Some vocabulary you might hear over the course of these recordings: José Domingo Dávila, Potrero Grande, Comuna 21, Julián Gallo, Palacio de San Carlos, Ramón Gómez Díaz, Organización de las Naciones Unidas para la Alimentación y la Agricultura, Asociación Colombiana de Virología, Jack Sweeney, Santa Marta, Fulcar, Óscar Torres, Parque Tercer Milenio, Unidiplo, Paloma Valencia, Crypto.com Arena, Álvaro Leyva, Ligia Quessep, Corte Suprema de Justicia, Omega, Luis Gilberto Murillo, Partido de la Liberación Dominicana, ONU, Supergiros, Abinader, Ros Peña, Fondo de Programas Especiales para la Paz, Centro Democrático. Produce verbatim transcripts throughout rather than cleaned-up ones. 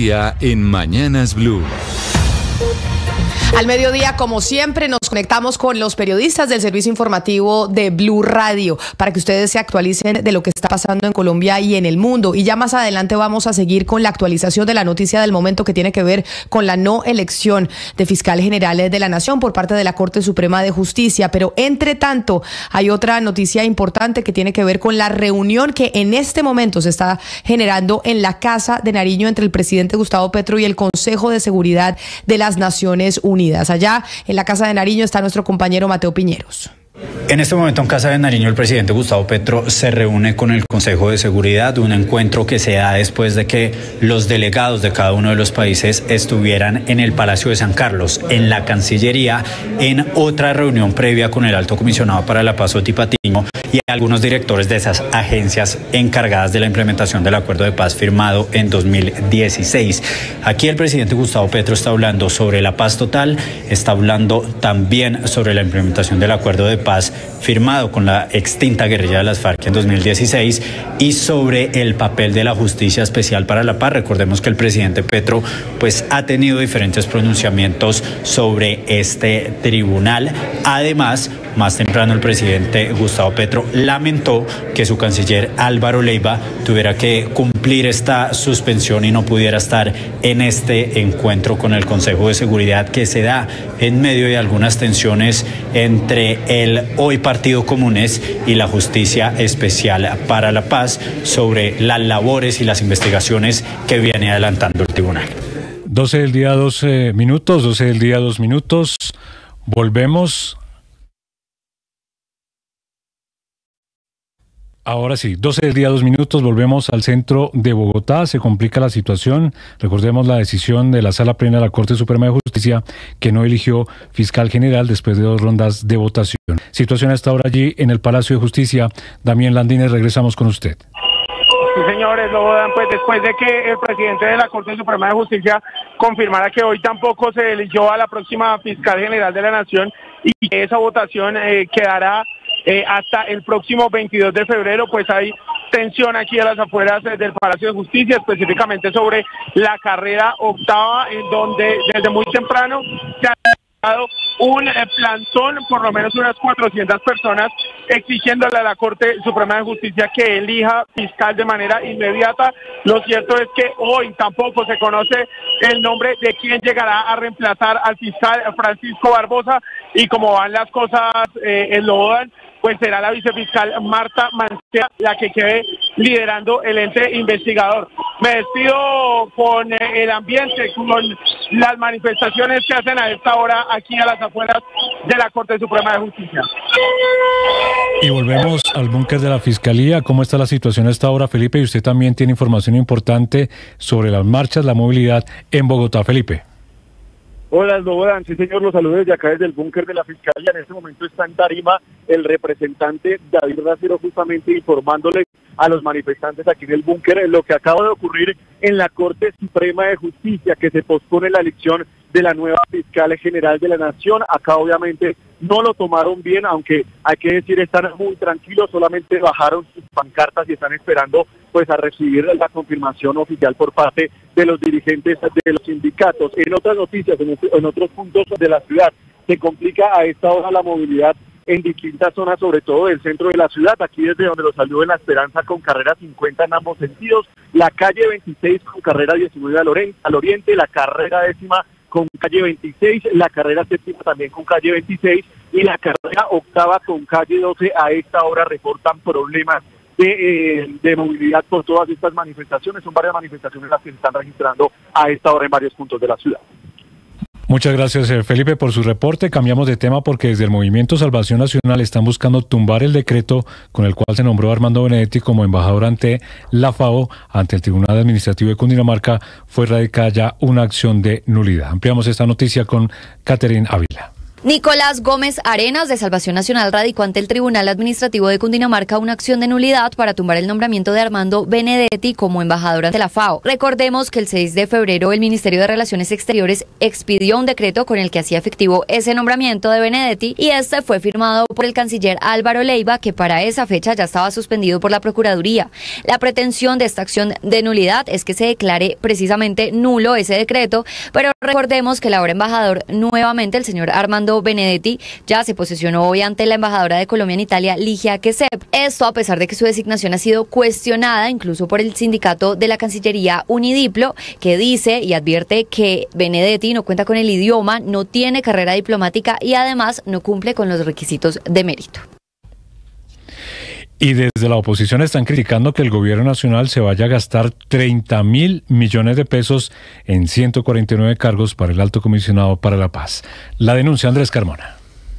día en Mañanas Blue. Al mediodía, como siempre, nos conectamos con los periodistas del servicio informativo de Blu Radio para que ustedes se actualicen de lo que está pasando en Colombia y en el mundo. Y ya más adelante vamos a seguir con la actualización de la noticia del momento que tiene que ver con la no elección de fiscal general de la Nación por parte de la Corte Suprema de Justicia. Pero entre tanto, hay otra noticia importante que tiene que ver con la reunión que en este momento se está generando en la Casa de Nariño entre el presidente Gustavo Petro y el Consejo de Seguridad de las Naciones Unidas. Allá en la Casa de Nariño está nuestro compañero Mateo Piñeros. En este momento en Casa de Nariño el presidente Gustavo Petro se reúne con el Consejo de Seguridad, un encuentro que se da después de que los delegados de cada uno de los países estuvieran en el Palacio de San Carlos, en la Cancillería, en otra reunión previa con el Alto Comisionado para la Paz, Otty Patiño, y algunos directores de esas agencias encargadas de la implementación del Acuerdo de Paz firmado en dos mil dieciséis. Aquí el presidente Gustavo Petro está hablando sobre la paz total, está hablando también sobre la implementación del Acuerdo de Paz Paz firmado con la extinta guerrilla de las Farc en dos mil dieciséis y sobre el papel de la Justicia Especial para la Paz. Recordemos que el presidente Petro pues ha tenido diferentes pronunciamientos sobre este tribunal. Además, más temprano el presidente Gustavo Petro lamentó que su canciller Álvaro Leyva tuviera que cumplir esta suspensión y no pudiera estar en este encuentro con el Consejo de Seguridad que se da en medio de algunas tensiones entre el hoy Partido Comunes y la Justicia Especial para la Paz sobre las labores y las investigaciones que viene adelantando el tribunal. doce del día, doce minutos, doce del día, dos minutos. Volvemos. Ahora sí, doce del día, dos minutos, volvemos al centro de Bogotá. Se complica la situación. Recordemos la decisión de la Sala Plena de la Corte Suprema de Justicia que no eligió fiscal general después de dos rondas de votación. Situación hasta ahora allí en el Palacio de Justicia. Damián Landínez, regresamos con usted. Sí, señores, lo dan pues después de que el presidente de la Corte Suprema de Justicia confirmara que hoy tampoco se eligió a la próxima fiscal general de la Nación y que esa votación eh, quedará Eh, hasta el próximo veintidós de febrero, pues hay tensión aquí a las afueras del Palacio de Justicia, específicamente sobre la carrera octava, en donde desde muy temprano se ha dado un plantón, por lo menos unas cuatrocientas personas, exigiéndole a la Corte Suprema de Justicia que elija fiscal de manera inmediata. Lo cierto es que hoy tampoco se conoce el nombre de quien llegará a reemplazar al fiscal Francisco Barbosa, y como van las cosas eh, en Lobodan, pues será la vicefiscal Marta Mancera la que quede liderando el ente investigador. Me despido con el ambiente, con las manifestaciones que hacen a esta hora aquí a las afueras de la Corte Suprema de Justicia. Y volvemos al búnker de la Fiscalía. ¿Cómo está la situación a esta hora, Felipe? Y usted también tiene información importante sobre las marchas, la movilidad en Bogotá, Felipe. Hola, Lobodan. Sí, señor, los saludos de acá desde el búnker de la Fiscalía. En este momento está en tarima el representante David Racero, justamente informándole a los manifestantes aquí en el búnker lo que acaba de ocurrir en la Corte Suprema de Justicia, que se pospone la elección de la nueva fiscal general de la Nación. Acá obviamente no lo tomaron bien, aunque hay que decir están muy tranquilos, solamente bajaron sus pancartas y están esperando pues a recibir la confirmación oficial por parte de los dirigentes de los sindicatos. En otras noticias, en, este, en otros puntos de la ciudad, se complica a esta hora la movilidad en distintas zonas, sobre todo del centro de la ciudad, aquí desde donde lo salió de La Esperanza con carrera cincuenta en ambos sentidos, la calle veintiséis con carrera diecinueve al oriente, la carrera décima con calle veintiséis, la carrera séptima también con calle veintiséis y la carrera octava con calle doce. A esta hora reportan problemas de, eh, de movilidad por todas estas manifestaciones. Son varias manifestaciones las que se están registrando a esta hora en varios puntos de la ciudad. Muchas gracias, Felipe, por su reporte. Cambiamos de tema porque desde el Movimiento Salvación Nacional están buscando tumbar el decreto con el cual se nombró Armando Benedetti como embajador ante la FAO, ante el Tribunal Administrativo de Cundinamarca. Fue radicada ya una acción de nulidad. Ampliamos esta noticia con Catherine Ávila. Nicolás Gómez Arenas, de Salvación Nacional, radicó ante el Tribunal Administrativo de Cundinamarca una acción de nulidad para tumbar el nombramiento de Armando Benedetti como embajador ante la FAO. Recordemos que el seis de febrero el Ministerio de Relaciones Exteriores expidió un decreto con el que hacía efectivo ese nombramiento de Benedetti, y este fue firmado por el canciller Álvaro Leyva, que para esa fecha ya estaba suspendido por la Procuraduría. La pretensión de esta acción de nulidad es que se declare precisamente nulo ese decreto, pero recordemos que el ahora embajador, nuevamente el señor Armando Benedetti, ya se posesionó hoy ante la embajadora de Colombia en Italia, Ligia Quessep. Esto a pesar de que su designación ha sido cuestionada incluso por el sindicato de la Cancillería Unidiplo, que dice y advierte que Benedetti no cuenta con el idioma, no tiene carrera diplomática y además no cumple con los requisitos de mérito. Y desde la oposición están criticando que el gobierno nacional se vaya a gastar treinta mil millones de pesos en ciento cuarenta y nueve cargos para el Alto Comisionado para la Paz. La denuncia, Andrés Carmona.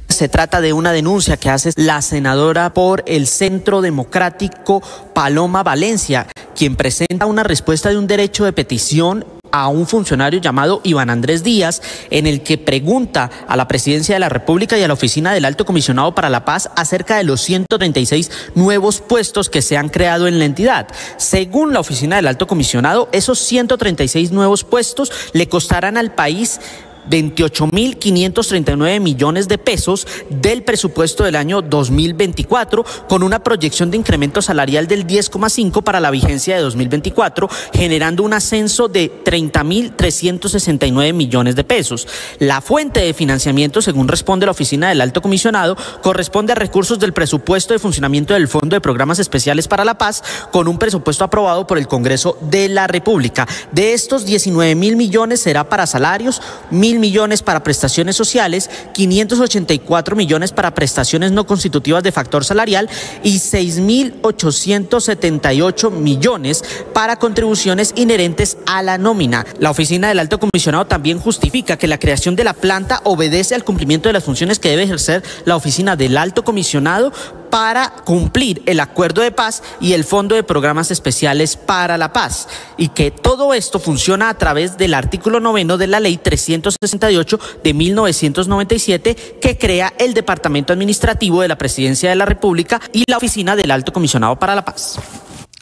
Se trata de una denuncia que hace la senadora por el Centro Democrático, Paloma Valencia, quien presenta una respuesta de un derecho de petición a un funcionario llamado Iván Andrés Díaz, en el que pregunta a la Presidencia de la República y a la Oficina del Alto Comisionado para la Paz acerca de los ciento treinta y seis nuevos puestos que se han creado en la entidad. Según la Oficina del Alto Comisionado, esos ciento treinta y seis nuevos puestos le costarán al país veintiocho mil quinientos treinta y nueve millones de pesos del presupuesto del año dos mil veinticuatro, con una proyección de incremento salarial del diez coma cinco para la vigencia de dos mil veinticuatro, generando un ascenso de treinta mil trescientos sesenta y nueve millones de pesos. La fuente de financiamiento, según responde la Oficina del Alto Comisionado, corresponde a recursos del presupuesto de funcionamiento del Fondo de Programas Especiales para la Paz, con un presupuesto aprobado por el Congreso de la República. De estos, diecinueve mil millones será para salarios, mil millones para prestaciones sociales, quinientos ochenta y cuatro millones para prestaciones no constitutivas de factor salarial y seis mil ochocientos setenta y ocho millones para contribuciones inherentes a la nómina. La Oficina del Alto Comisionado también justifica que la creación de la planta obedece al cumplimiento de las funciones que debe ejercer la Oficina del Alto Comisionado para cumplir el Acuerdo de Paz y el Fondo de Programas Especiales para la Paz, y que todo esto funciona a través del artículo noveno de la Ley trescientos sesenta y ocho de mil novecientos noventa y siete, que crea el Departamento Administrativo de la Presidencia de la República y la Oficina del Alto Comisionado para la Paz.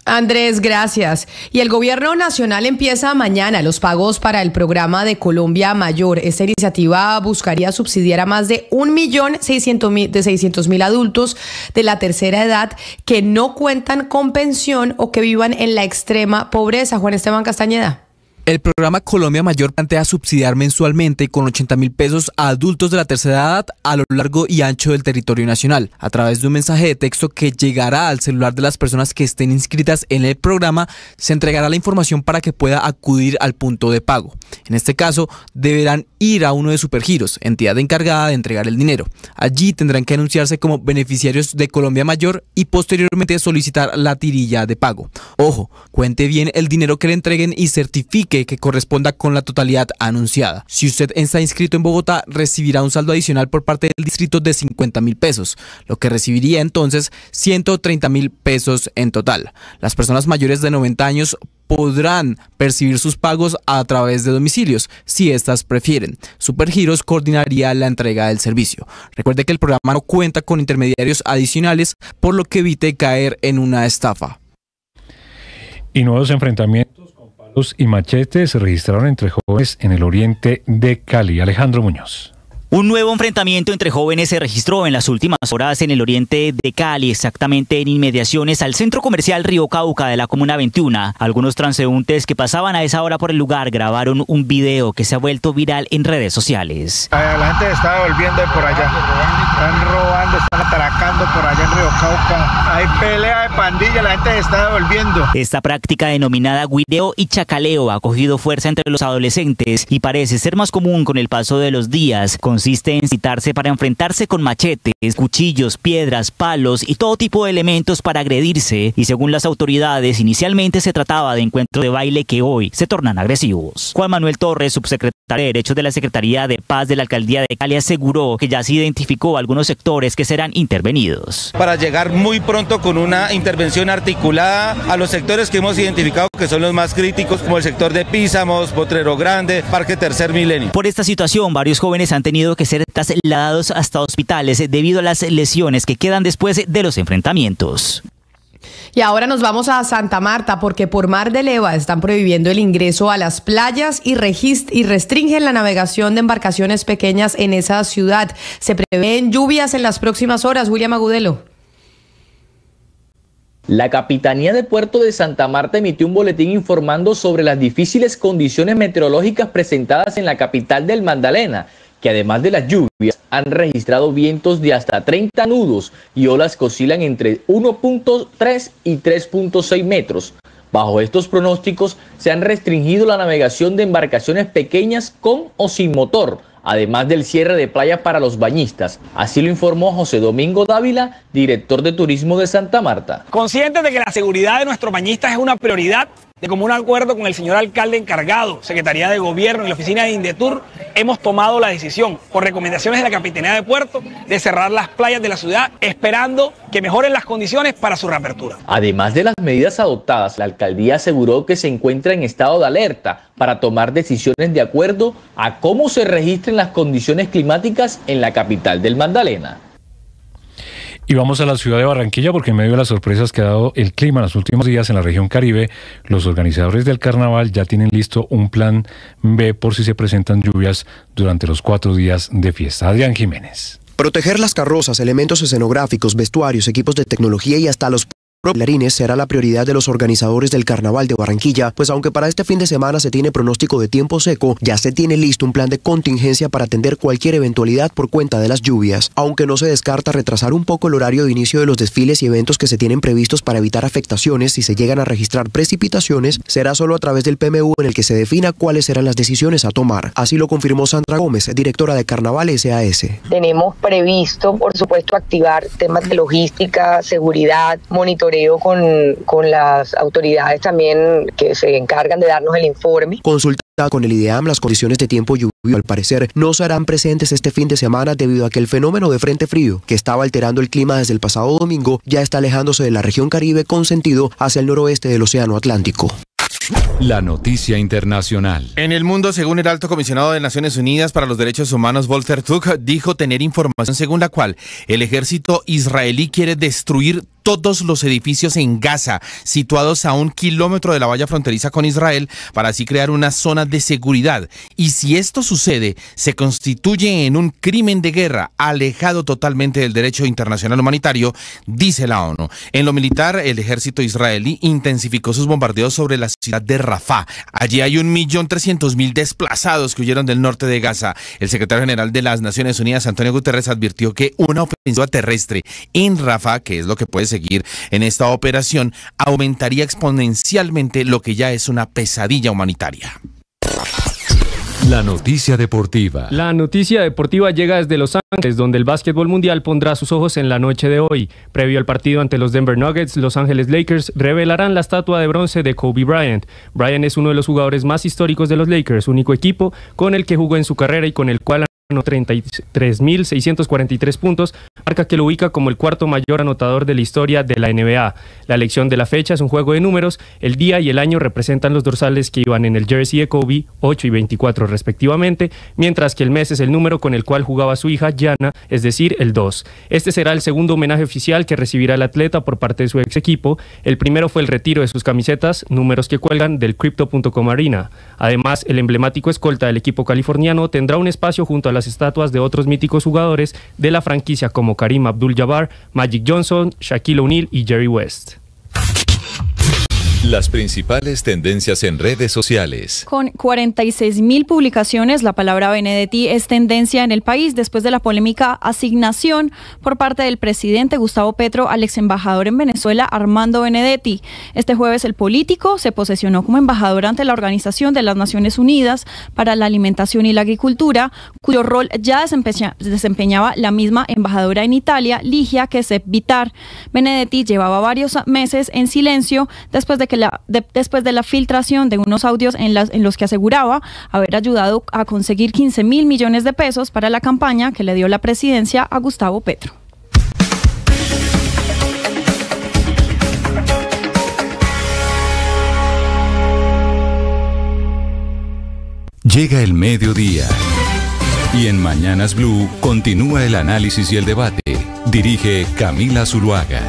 Andrés, gracias. Y el gobierno nacional empieza mañana los pagos para el programa de Colombia Mayor. Esta iniciativa buscaría subsidiar a más de un millón seiscientos mil adultos de la tercera edad que no cuentan con pensión o que vivan en la extrema pobreza. Juan Esteban Castañeda. El programa Colombia Mayor plantea subsidiar mensualmente con ochenta mil pesos a adultos de la tercera edad a lo largo y ancho del territorio nacional, a través de un mensaje de texto que llegará al celular de las personas que estén inscritas en el programa. Se entregará la información para que pueda acudir al punto de pago. En este caso, deberán ir a uno de Supergiros, entidad encargada de entregar el dinero. Allí tendrán que anunciarse como beneficiarios de Colombia Mayor y posteriormente solicitar la tirilla de pago. Ojo, cuente bien el dinero que le entreguen y certifique Que, que corresponda con la totalidad anunciada. Si usted está inscrito en Bogotá, recibirá un saldo adicional por parte del distrito de cincuenta mil pesos, lo que recibiría entonces ciento treinta mil pesos en total. Las personas mayores de noventa años podrán percibir sus pagos a través de domicilios, si estas prefieren. Supergiros coordinaría la entrega del servicio. Recuerde que el programa no cuenta con intermediarios adicionales, por lo que evite caer en una estafa. Y nuevos enfrentamientos y machetes se registraron entre jóvenes en el oriente de Cali. Alejandro Muñoz. Un nuevo enfrentamiento entre jóvenes se registró en las últimas horas en el oriente de Cali, exactamente en inmediaciones al centro comercial Río Cauca de la Comuna veintiuno. Algunos transeúntes que pasaban a esa hora por el lugar grabaron un video que se ha vuelto viral en redes sociales. La gente está volviendo de por allá, están robando, están atracando por allá en Río Cauca. Hay pelea de pandilla, la gente está devolviendo. Esta práctica denominada guideo y chacaleo ha cogido fuerza entre los adolescentes y parece ser más común con el paso de los días. Con Consiste en citarse para enfrentarse con machetes, cuchillos, piedras, palos y todo tipo de elementos para agredirse, y según las autoridades inicialmente se trataba de encuentros de baile que hoy se tornan agresivos. Juan Manuel Torres, subsecretario de Derechos de la Secretaría de Paz de la Alcaldía de Cali, aseguró que ya se identificó algunos sectores que serán intervenidos. Para llegar muy pronto con una intervención articulada a los sectores que hemos identificado que son los más críticos, como el sector de Písamos, Potrero Grande, Parque Tercer Milenio. Por esta situación, varios jóvenes han tenido tenido que ser trasladados hasta hospitales debido a las lesiones que quedan después de los enfrentamientos. Y ahora nos vamos a Santa Marta porque por Mar de Leyva están prohibiendo el ingreso a las playas y, y restringen la navegación de embarcaciones pequeñas en esa ciudad. Se prevén lluvias en las próximas horas, William Agudelo. La Capitanía de Puerto de Santa Marta emitió un boletín informando sobre las difíciles condiciones meteorológicas presentadas en la capital del Magdalena, que además de las lluvias han registrado vientos de hasta treinta nudos y olas que oscilan entre uno punto tres y tres punto seis metros. Bajo estos pronósticos se han restringido la navegación de embarcaciones pequeñas con o sin motor, además del cierre de playas para los bañistas. Así lo informó José Domingo Dávila, director de Turismo de Santa Marta. Conscientes de que la seguridad de nuestros bañistas es una prioridad, de común acuerdo con el señor alcalde encargado, Secretaría de Gobierno y la oficina de Indetur, hemos tomado la decisión, por recomendaciones de la Capitanía de Puerto, de cerrar las playas de la ciudad, esperando que mejoren las condiciones para su reapertura. Además de las medidas adoptadas, la alcaldía aseguró que se encuentra en estado de alerta para tomar decisiones de acuerdo a cómo se registren las condiciones climáticas en la capital del Magdalena. Y vamos a la ciudad de Barranquilla porque en medio de las sorpresas que ha dado el clima en los últimos días en la región Caribe, los organizadores del carnaval ya tienen listo un plan B por si se presentan lluvias durante los cuatro días de fiesta. Adrián Jiménez. Proteger las carrozas, elementos escenográficos, vestuarios, equipos de tecnología y hasta los bailarines será la prioridad de los organizadores del Carnaval de Barranquilla, pues aunque para este fin de semana se tiene pronóstico de tiempo seco, ya se tiene listo un plan de contingencia para atender cualquier eventualidad por cuenta de las lluvias, aunque no se descarta retrasar un poco el horario de inicio de los desfiles y eventos que se tienen previstos para evitar afectaciones. Si se llegan a registrar precipitaciones, será solo a través del P M U en el que se defina cuáles serán las decisiones a tomar. Así lo confirmó Sandra Gómez, directora de Carnaval S A S. Tenemos previsto, por supuesto, activar temas de logística, seguridad, monitoreo Con, con las autoridades también que se encargan de darnos el informe. Consultada con el IDEAM, las condiciones de tiempo lluvioso al parecer no serán presentes este fin de semana debido a que el fenómeno de frente frío que estaba alterando el clima desde el pasado domingo ya está alejándose de la región Caribe con sentido hacia el noroeste del Océano Atlántico. La noticia internacional. En el mundo, según el Alto Comisionado de Naciones Unidas para los Derechos Humanos, Volker Türk, dijo tener información según la cual el ejército israelí quiere destruir todos los edificios en Gaza, situados a un kilómetro de la valla fronteriza con Israel, para así crear una zona de seguridad. Y si esto sucede, se constituye en un crimen de guerra, alejado totalmente del derecho internacional humanitario, dice la ONU. En lo militar, el ejército israelí intensificó sus bombardeos sobre la ciudad de Rafah. Allí hay un millón trescientos mil desplazados que huyeron del norte de Gaza. El secretario general de las Naciones Unidas, Antonio Guterres, advirtió que una ofensiva terrestre en Rafah, que es lo que puede seguir en esta operación, aumentaría exponencialmente lo que ya es una pesadilla humanitaria. La noticia deportiva. La noticia deportiva llega desde Los Ángeles, donde el básquetbol mundial pondrá sus ojos en la noche de hoy. Previo al partido ante los Denver Nuggets, Los Ángeles Lakers revelarán la estatua de bronce de Kobe Bryant. Bryant es uno de los jugadores más históricos de los Lakers, único equipo con el que jugó en su carrera y con el cual treinta y tres mil seiscientos cuarenta y tres puntos, marca que lo ubica como el cuarto mayor anotador de la historia de la N B A. La elección de la fecha es un juego de números, el día y el año representan los dorsales que iban en el jersey de Kobe, ocho y veinticuatro respectivamente, mientras que el mes es el número con el cual jugaba su hija Gianna, es decir, el dos. Este será el segundo homenaje oficial que recibirá el atleta por parte de su ex equipo. El primero fue el retiro de sus camisetas, números que cuelgan del Crypto punto com Arena. Además, el emblemático escolta del equipo californiano tendrá un espacio junto a la Las estatuas de otros míticos jugadores de la franquicia como Karim Abdul-Jabbar, Magic Johnson, Shaquille O'Neal y Jerry West. Las principales tendencias en redes sociales. Con cuarenta y seis mil publicaciones, la palabra Benedetti es tendencia en el país después de la polémica asignación por parte del presidente Gustavo Petro al ex embajador en Venezuela, Armando Benedetti. Este jueves el político se posesionó como embajador ante la Organización de las Naciones Unidas para la Alimentación y la Agricultura, cuyo rol ya desempeña, desempeñaba la misma embajadora en Italia, Ligia Quessep. Benedetti llevaba varios meses en silencio después de que la, de, después de la filtración de unos audios en, las, en los que aseguraba haber ayudado a conseguir quince mil millones de pesos para la campaña que le dio la presidencia a Gustavo Petro. Llega el mediodía. Y en Mañanas Blue continúa el análisis y el debate. Dirige Camila Zuluaga.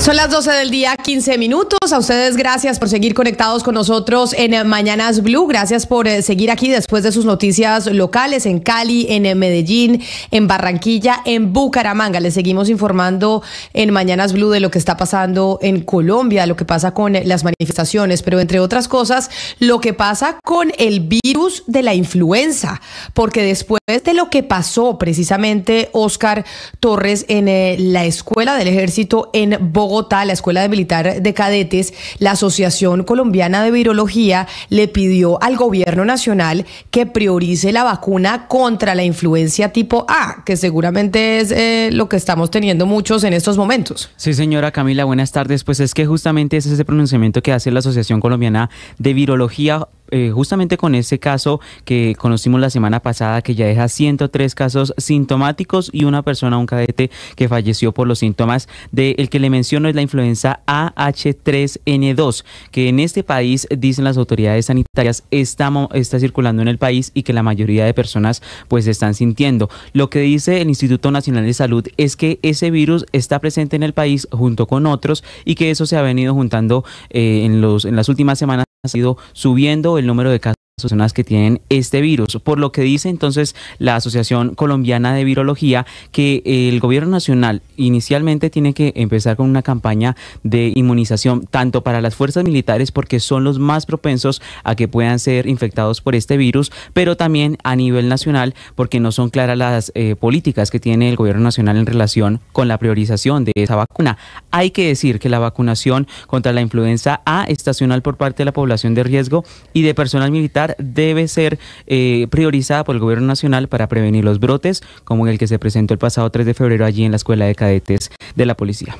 Son las doce del día, quince minutos. A ustedes gracias por seguir conectados con nosotros en Mañanas Blue. Gracias por seguir aquí después de sus noticias locales en Cali, en Medellín, en Barranquilla, en Bucaramanga. Les seguimos informando en Mañanas Blue de lo que está pasando en Colombia, lo que pasa con las manifestaciones, pero entre otras cosas, lo que pasa con el virus de la influenza, porque después de lo que pasó precisamente Óscar Torres en la Escuela del Ejército en Bogotá, Bogotá, la Escuela Militar de Cadetes, la Asociación Colombiana de Virología le pidió al gobierno nacional que priorice la vacuna contra la influenza tipo A, que seguramente es eh, lo que estamos teniendo muchos en estos momentos. Sí, señora Camila, buenas tardes. Pues es que justamente ese es el pronunciamiento que hace la Asociación Colombiana de Virología. Eh, justamente con ese caso que conocimos la semana pasada, que ya deja ciento tres casos sintomáticos y una persona, un cadete, que falleció por los síntomas de el que le menciono es la influenza A H tres N dos, que en este país, dicen las autoridades sanitarias, está, está circulando en el país y que la mayoría de personas pues están sintiendo. Lo que dice el Instituto Nacional de Salud es que ese virus está presente en el país junto con otros y que eso se ha venido juntando eh, en, los, en las últimas semanas. Ha ido subiendo el número de casos de personas que tienen este virus, por lo que dice entonces la Asociación Colombiana de Virología que el gobierno nacional inicialmente tiene que empezar con una campaña de inmunización tanto para las fuerzas militares porque son los más propensos a que puedan ser infectados por este virus, pero también a nivel nacional porque no son claras las eh, políticas que tiene el gobierno nacional en relación con la priorización de esa vacuna. Hay que decir que la vacunación contra la influenza A estacional por parte de la población de riesgo y de personal militar debe ser eh, priorizada por el gobierno nacional para prevenir los brotes como el que se presentó el pasado tres de febrero allí en la Escuela de Cadetes de la Policía.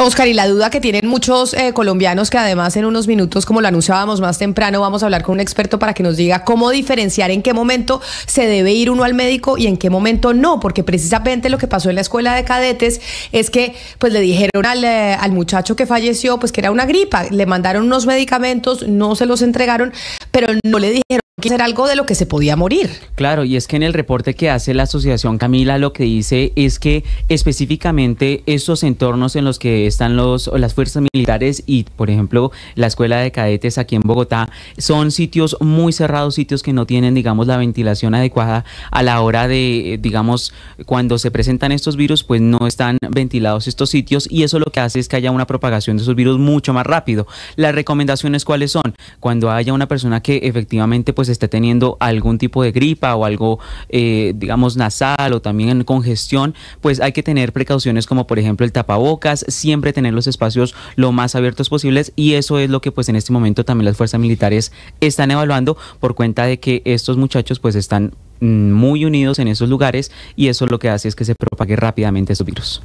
Óscar, y la duda que tienen muchos eh, colombianos, que además en unos minutos, como lo anunciábamos más temprano, vamos a hablar con un experto para que nos diga cómo diferenciar en qué momento se debe ir uno al médico y en qué momento no, porque precisamente lo que pasó en la Escuela de Cadetes es que pues le dijeron al, eh, al muchacho que falleció pues que era una gripa, le mandaron unos medicamentos, no se los entregaron, pero no le dijeron que era algo de lo que se podía morir. Claro, y es que en el reporte que hace la asociación, Camila, lo que dice es que específicamente estos entornos en los que están los, las fuerzas militares y, por ejemplo, la Escuela de Cadetes aquí en Bogotá, son sitios muy cerrados, sitios que no tienen, digamos, la ventilación adecuada a la hora de, digamos, cuando se presentan estos virus, pues no están ventilados estos sitios y eso lo que hace es que haya una propagación de esos virus mucho más rápido. Las recomendaciones, ¿cuáles son? Cuando haya una persona que efectivamente, pues, esté teniendo algún tipo de gripa o algo, eh, digamos, nasal o también congestión, pues hay que tener precauciones como, por ejemplo, el tapabocas, siempre tener los espacios lo más abiertos posibles y eso es lo que, pues, en este momento también las fuerzas militares están evaluando por cuenta de que estos muchachos, pues, están muy unidos en esos lugares y eso lo que hace es que se propague rápidamente estos virus.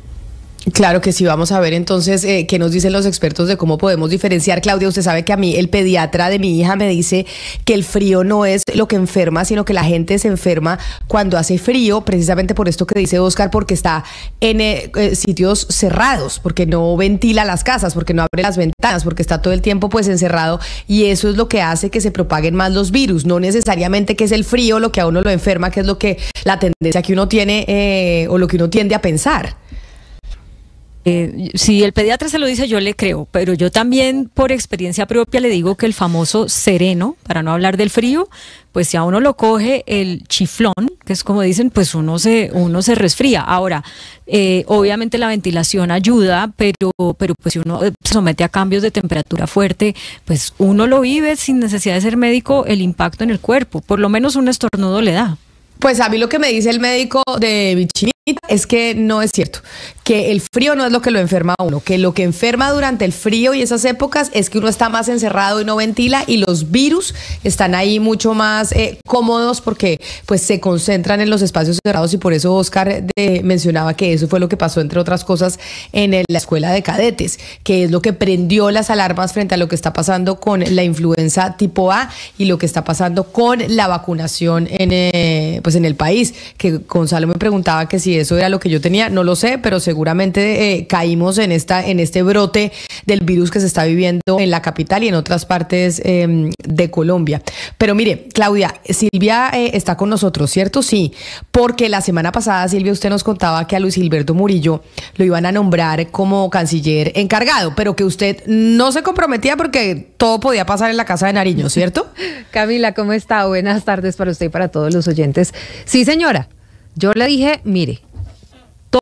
Claro que sí, vamos a ver entonces eh, qué nos dicen los expertos de cómo podemos diferenciar. Claudia, usted sabe que a mí el pediatra de mi hija me dice que el frío no es lo que enferma, sino que la gente se enferma cuando hace frío, precisamente por esto que dice Óscar, porque está en eh, sitios cerrados, porque no ventila las casas, porque no abre las ventanas, porque está todo el tiempo pues encerrado y eso es lo que hace que se propaguen más los virus, no necesariamente que es el frío lo que a uno lo enferma, que es lo que la tendencia que uno tiene eh, o lo que uno tiende a pensar. Eh, si el pediatra se lo dice, yo le creo, pero yo también por experiencia propia le digo que el famoso sereno, para no hablar del frío, pues si a uno lo coge el chiflón, que es como dicen, pues uno se, uno se resfría. Ahora, eh, obviamente la ventilación ayuda, pero, pero pues si uno se somete a cambios de temperatura fuerte, pues uno lo vive sin necesidad de ser médico, el impacto en el cuerpo, por lo menos un estornudo le da. Pues a mí lo que me dice el médico de Bichinita es que no es cierto, que el frío no es lo que lo enferma a uno, que lo que enferma durante el frío y esas épocas es que uno está más encerrado y no ventila y los virus están ahí mucho más eh, cómodos porque pues se concentran en los espacios cerrados y por eso Óscar mencionaba que eso fue lo que pasó entre otras cosas en el, la Escuela de Cadetes, que es lo que prendió las alarmas frente a lo que está pasando con la influenza tipo A y lo que está pasando con la vacunación en, eh, pues en el país, que Gonzalo me preguntaba que si si eso era lo que yo tenía, no lo sé, pero seguramente eh, caímos en esta en este brote del virus que se está viviendo en la capital y en otras partes eh, de Colombia. Pero mire, Claudia, Silvia eh, está con nosotros, ¿cierto? Sí, porque la semana pasada, Silvia, usted nos contaba que a Luis Gilberto Murillo lo iban a nombrar como canciller encargado, pero que usted no se comprometía porque todo podía pasar en la Casa de Nariño, ¿cierto? Camila, ¿cómo está? Buenas tardes para usted y para todos los oyentes. Sí, señora, yo le dije, mire,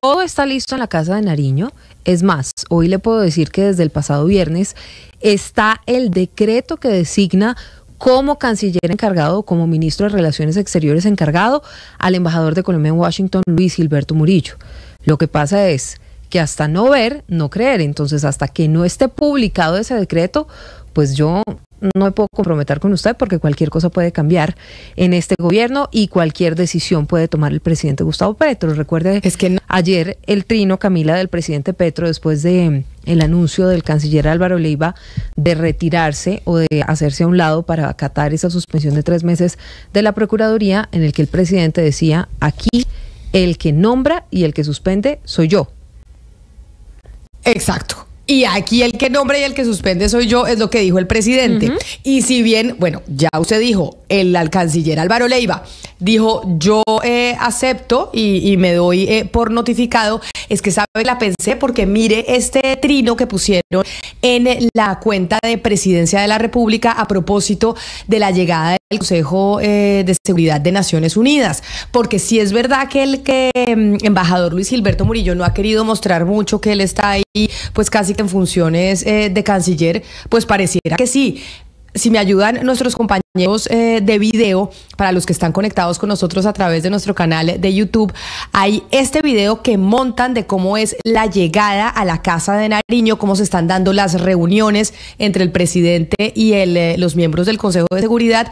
todo está listo en la Casa de Nariño. Es más, hoy le puedo decir que desde el pasado viernes está el decreto que designa como canciller encargado, como ministro de Relaciones Exteriores encargado, al embajador de Colombia en Washington, Luis Gilberto Murillo. Lo que pasa es que hasta no ver, no creer. Entonces, hasta que no esté publicado ese decreto, pues yo no me puedo comprometer con usted, porque cualquier cosa puede cambiar en este gobierno y cualquier decisión puede tomar el presidente Gustavo Petro. Recuerde, es que no. Ayer el trino, Camila, del presidente Petro, después de el anuncio del canciller Álvaro Leyva de retirarse o de hacerse a un lado para acatar esa suspensión de tres meses de la Procuraduría, en el que el presidente decía, aquí el que nombra y el que suspende soy yo. Exacto. Y aquí el que nombra y el que suspende soy yo, es lo que dijo el presidente. Uh-huh. Y si bien, bueno, ya usted dijo, el canciller Álvaro Leyva dijo, yo eh, acepto y, y me doy eh, por notificado, es que, ¿sabe? La pensé, porque mire este trino que pusieron en la cuenta de Presidencia de la República a propósito de la llegada del Consejo eh, de Seguridad de Naciones Unidas, porque si es verdad que el que eh, embajador Luis Gilberto Murillo no ha querido mostrar mucho que él está ahí, pues casi que en funciones eh, de canciller, pues pareciera que sí. Si me ayudan nuestros compañeros eh, de video, para los que están conectados con nosotros a través de nuestro canal de YouTube, hay este video que montan de cómo es la llegada a la Casa de Nariño, cómo se están dando las reuniones entre el presidente y el, eh, los miembros del Consejo de Seguridad.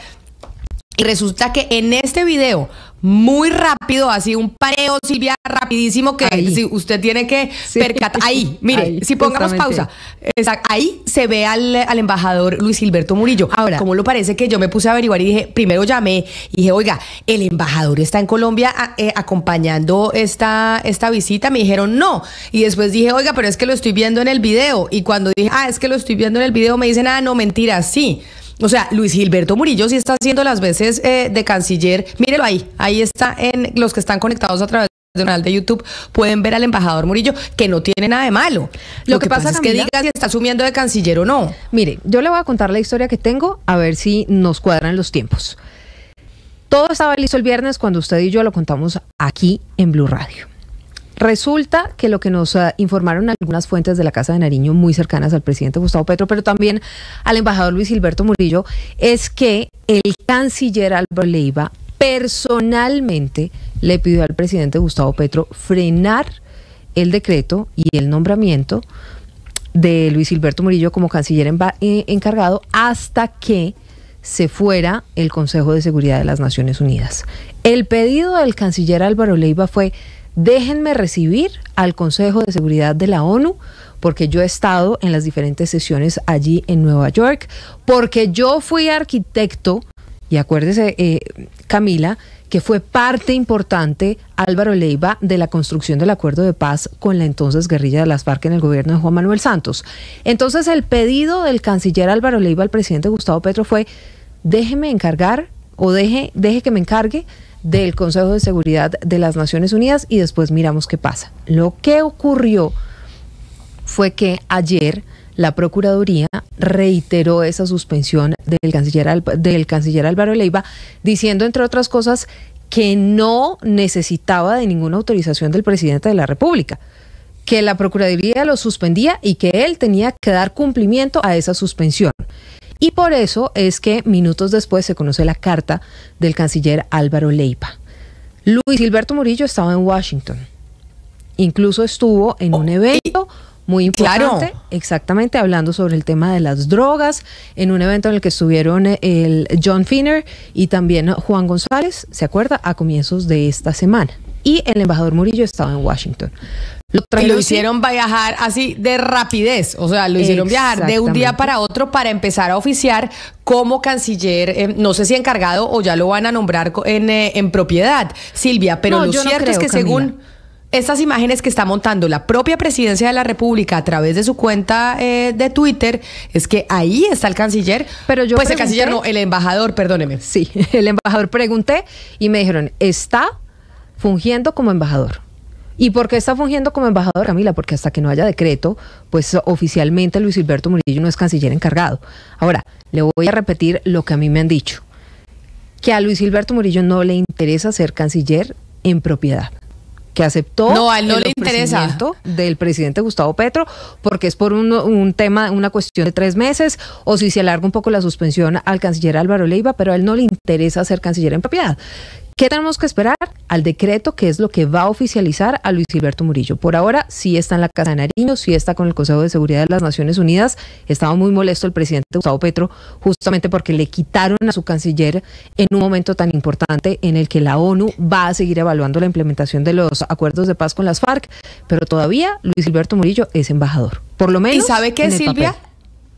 Y resulta que en este video, muy rápido, así un pareo, Silvia, rapidísimo, que si usted tiene que sí. percatar. Ahí, mire, ahí, si pongamos justamente. pausa. Exact, ahí se ve al, al embajador Luis Gilberto Murillo. Ahora, ¿cómo lo parece que yo me puse a averiguar y dije, primero llamé y dije, oiga, el embajador está en Colombia a, eh, acompañando esta, esta visita? Me dijeron no. Y después dije, oiga, pero es que lo estoy viendo en el video. Y cuando dije, ah, es que lo estoy viendo en el video, me dicen, ah, no, mentira, sí. O sea, Luis Gilberto Murillo sí está haciendo las veces eh, de canciller. Mírelo ahí, ahí está, en los que están conectados a través del canal de YouTube pueden ver al embajador Murillo, que no tiene nada de malo. Lo, Lo que, que pasa, pasa es que diga si está asumiendo de canciller o no. Mire, yo le voy a contar la historia que tengo, a ver si nos cuadran los tiempos. Todo estaba listo el viernes cuando usted y yo lo contamos aquí en Blu Radio. Resulta que lo que nos uh, informaron algunas fuentes de la Casa de Nariño muy cercanas al presidente Gustavo Petro, pero también al embajador Luis Gilberto Murillo, es que el canciller Álvaro Leyva personalmente le pidió al presidente Gustavo Petro frenar el decreto y el nombramiento de Luis Gilberto Murillo como canciller encargado hasta que se fuera el Consejo de Seguridad de las Naciones Unidas. El pedido del canciller Álvaro Leyva fue: déjenme recibir al Consejo de Seguridad de la ONU, porque yo he estado en las diferentes sesiones allí en Nueva York, porque yo fui arquitecto, y acuérdese, eh, Camila, que fue parte importante Álvaro Leyva de la construcción del Acuerdo de Paz con la entonces guerrilla de las Farc en el gobierno de Juan Manuel Santos. Entonces el pedido del canciller Álvaro Leyva al presidente Gustavo Petro fue: déjeme encargar, o deje, deje que me encargue del Consejo de Seguridad de las Naciones Unidas y después miramos qué pasa. Lo que ocurrió fue que ayer la Procuraduría reiteró esa suspensión del canciller, del canciller Álvaro Leyva, diciendo, entre otras cosas, que no necesitaba de ninguna autorización del presidente de la República, que la Procuraduría lo suspendía y que él tenía que dar cumplimiento a esa suspensión. Y por eso es que minutos después se conoce la carta del canciller Álvaro Leyva. Luis Gilberto Murillo estaba en Washington. Incluso estuvo en un evento muy importante, claro. exactamente, hablando sobre el tema de las drogas, en un evento en el que estuvieron el John Finner y también Juan González, ¿se acuerda? A comienzos de esta semana. Y el embajador Murillo estaba en Washington. Lo, y lo hicieron viajar así de rapidez, o sea, lo hicieron viajar de un día para otro para empezar a oficiar como canciller, eh, no sé si encargado o ya lo van a nombrar en, eh, en propiedad, Silvia, pero no, lo cierto no creo, es que Camila, según... estas imágenes que está montando la propia Presidencia de la República a través de su cuenta eh, de Twitter, es que ahí está el canciller. Pero yo pues pregunté, el canciller no, el embajador, perdóneme. Sí, el embajador, pregunté y me dijeron, está fungiendo como embajador. ¿Y por qué está fungiendo como embajador, Camila? Porque hasta que no haya decreto, pues oficialmente Luis Gilberto Murillo no es canciller encargado. Ahora, le voy a repetir lo que a mí me han dicho, que a Luis Gilberto Murillo no le interesa ser canciller en propiedad, que aceptó no, a él no el le interesa del presidente Gustavo Petro, porque es por un, un tema, una cuestión de tres meses, o si se alarga un poco la suspensión al canciller Álvaro Leyva, pero a él no le interesa ser canciller en propiedad. ¿Qué tenemos que esperar? Al decreto, que es lo que va a oficializar a Luis Gilberto Murillo. Por ahora sí está en la Casa de Nariño, sí está con el Consejo de Seguridad de las Naciones Unidas. Estaba muy molesto el presidente Gustavo Petro, justamente porque le quitaron a su canciller en un momento tan importante en el que la ONU va a seguir evaluando la implementación de los acuerdos de paz con las Farc, pero todavía Luis Gilberto Murillo es embajador. Por lo menos. ¿Y sabe qué, Silvia? Papel.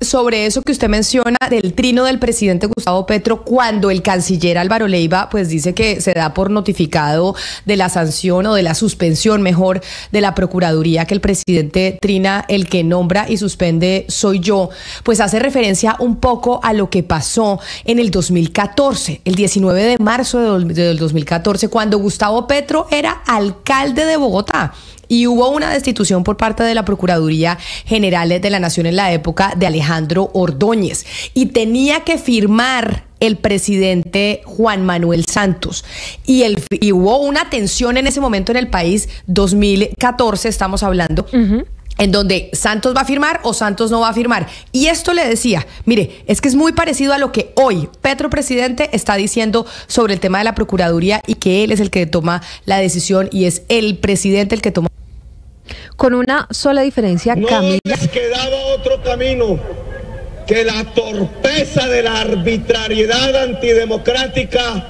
Sobre eso que usted menciona del trino del presidente Gustavo Petro cuando el canciller Álvaro Leyva pues dice que se da por notificado de la sanción o de la suspensión, mejor, de la Procuraduría que el presidente trina, el que nombra y suspende soy yo, pues hace referencia un poco a lo que pasó en el dos mil catorce, el diecinueve de marzo del dos mil catorce, cuando Gustavo Petro era alcalde de Bogotá. Y hubo una destitución por parte de la Procuraduría General de la Nación en la época de Alejandro Ordóñez. Y tenía que firmar el presidente Juan Manuel Santos. Y, el, y hubo una tensión en ese momento en el país, dos mil catorce estamos hablando, uh-huh. en donde Santos va a firmar o Santos no va a firmar. Y esto le decía, mire, es que es muy parecido a lo que hoy Petro, presidente, está diciendo sobre el tema de la Procuraduría y que él es el que toma la decisión y es el presidente el que toma. Con una sola diferencia, Camila. No les quedaba otro camino que la torpeza de la arbitrariedad antidemocrática,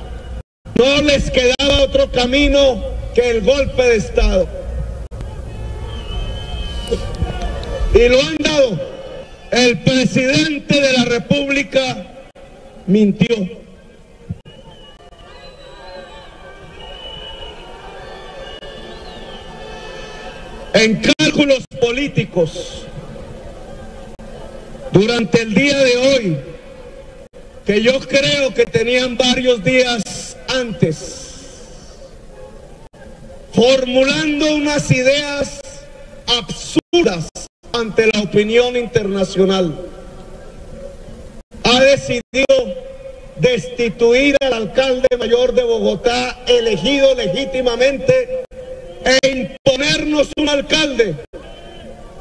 no les quedaba otro camino que el golpe de Estado. Y lo han dado. El presidente de la República mintió. En cálculos políticos, durante el día de hoy, que yo creo que tenían varios días antes, formulando unas ideas absurdas ante la opinión internacional, ha decidido destituir al alcalde mayor de Bogotá, elegido legítimamente, e imponernos un alcalde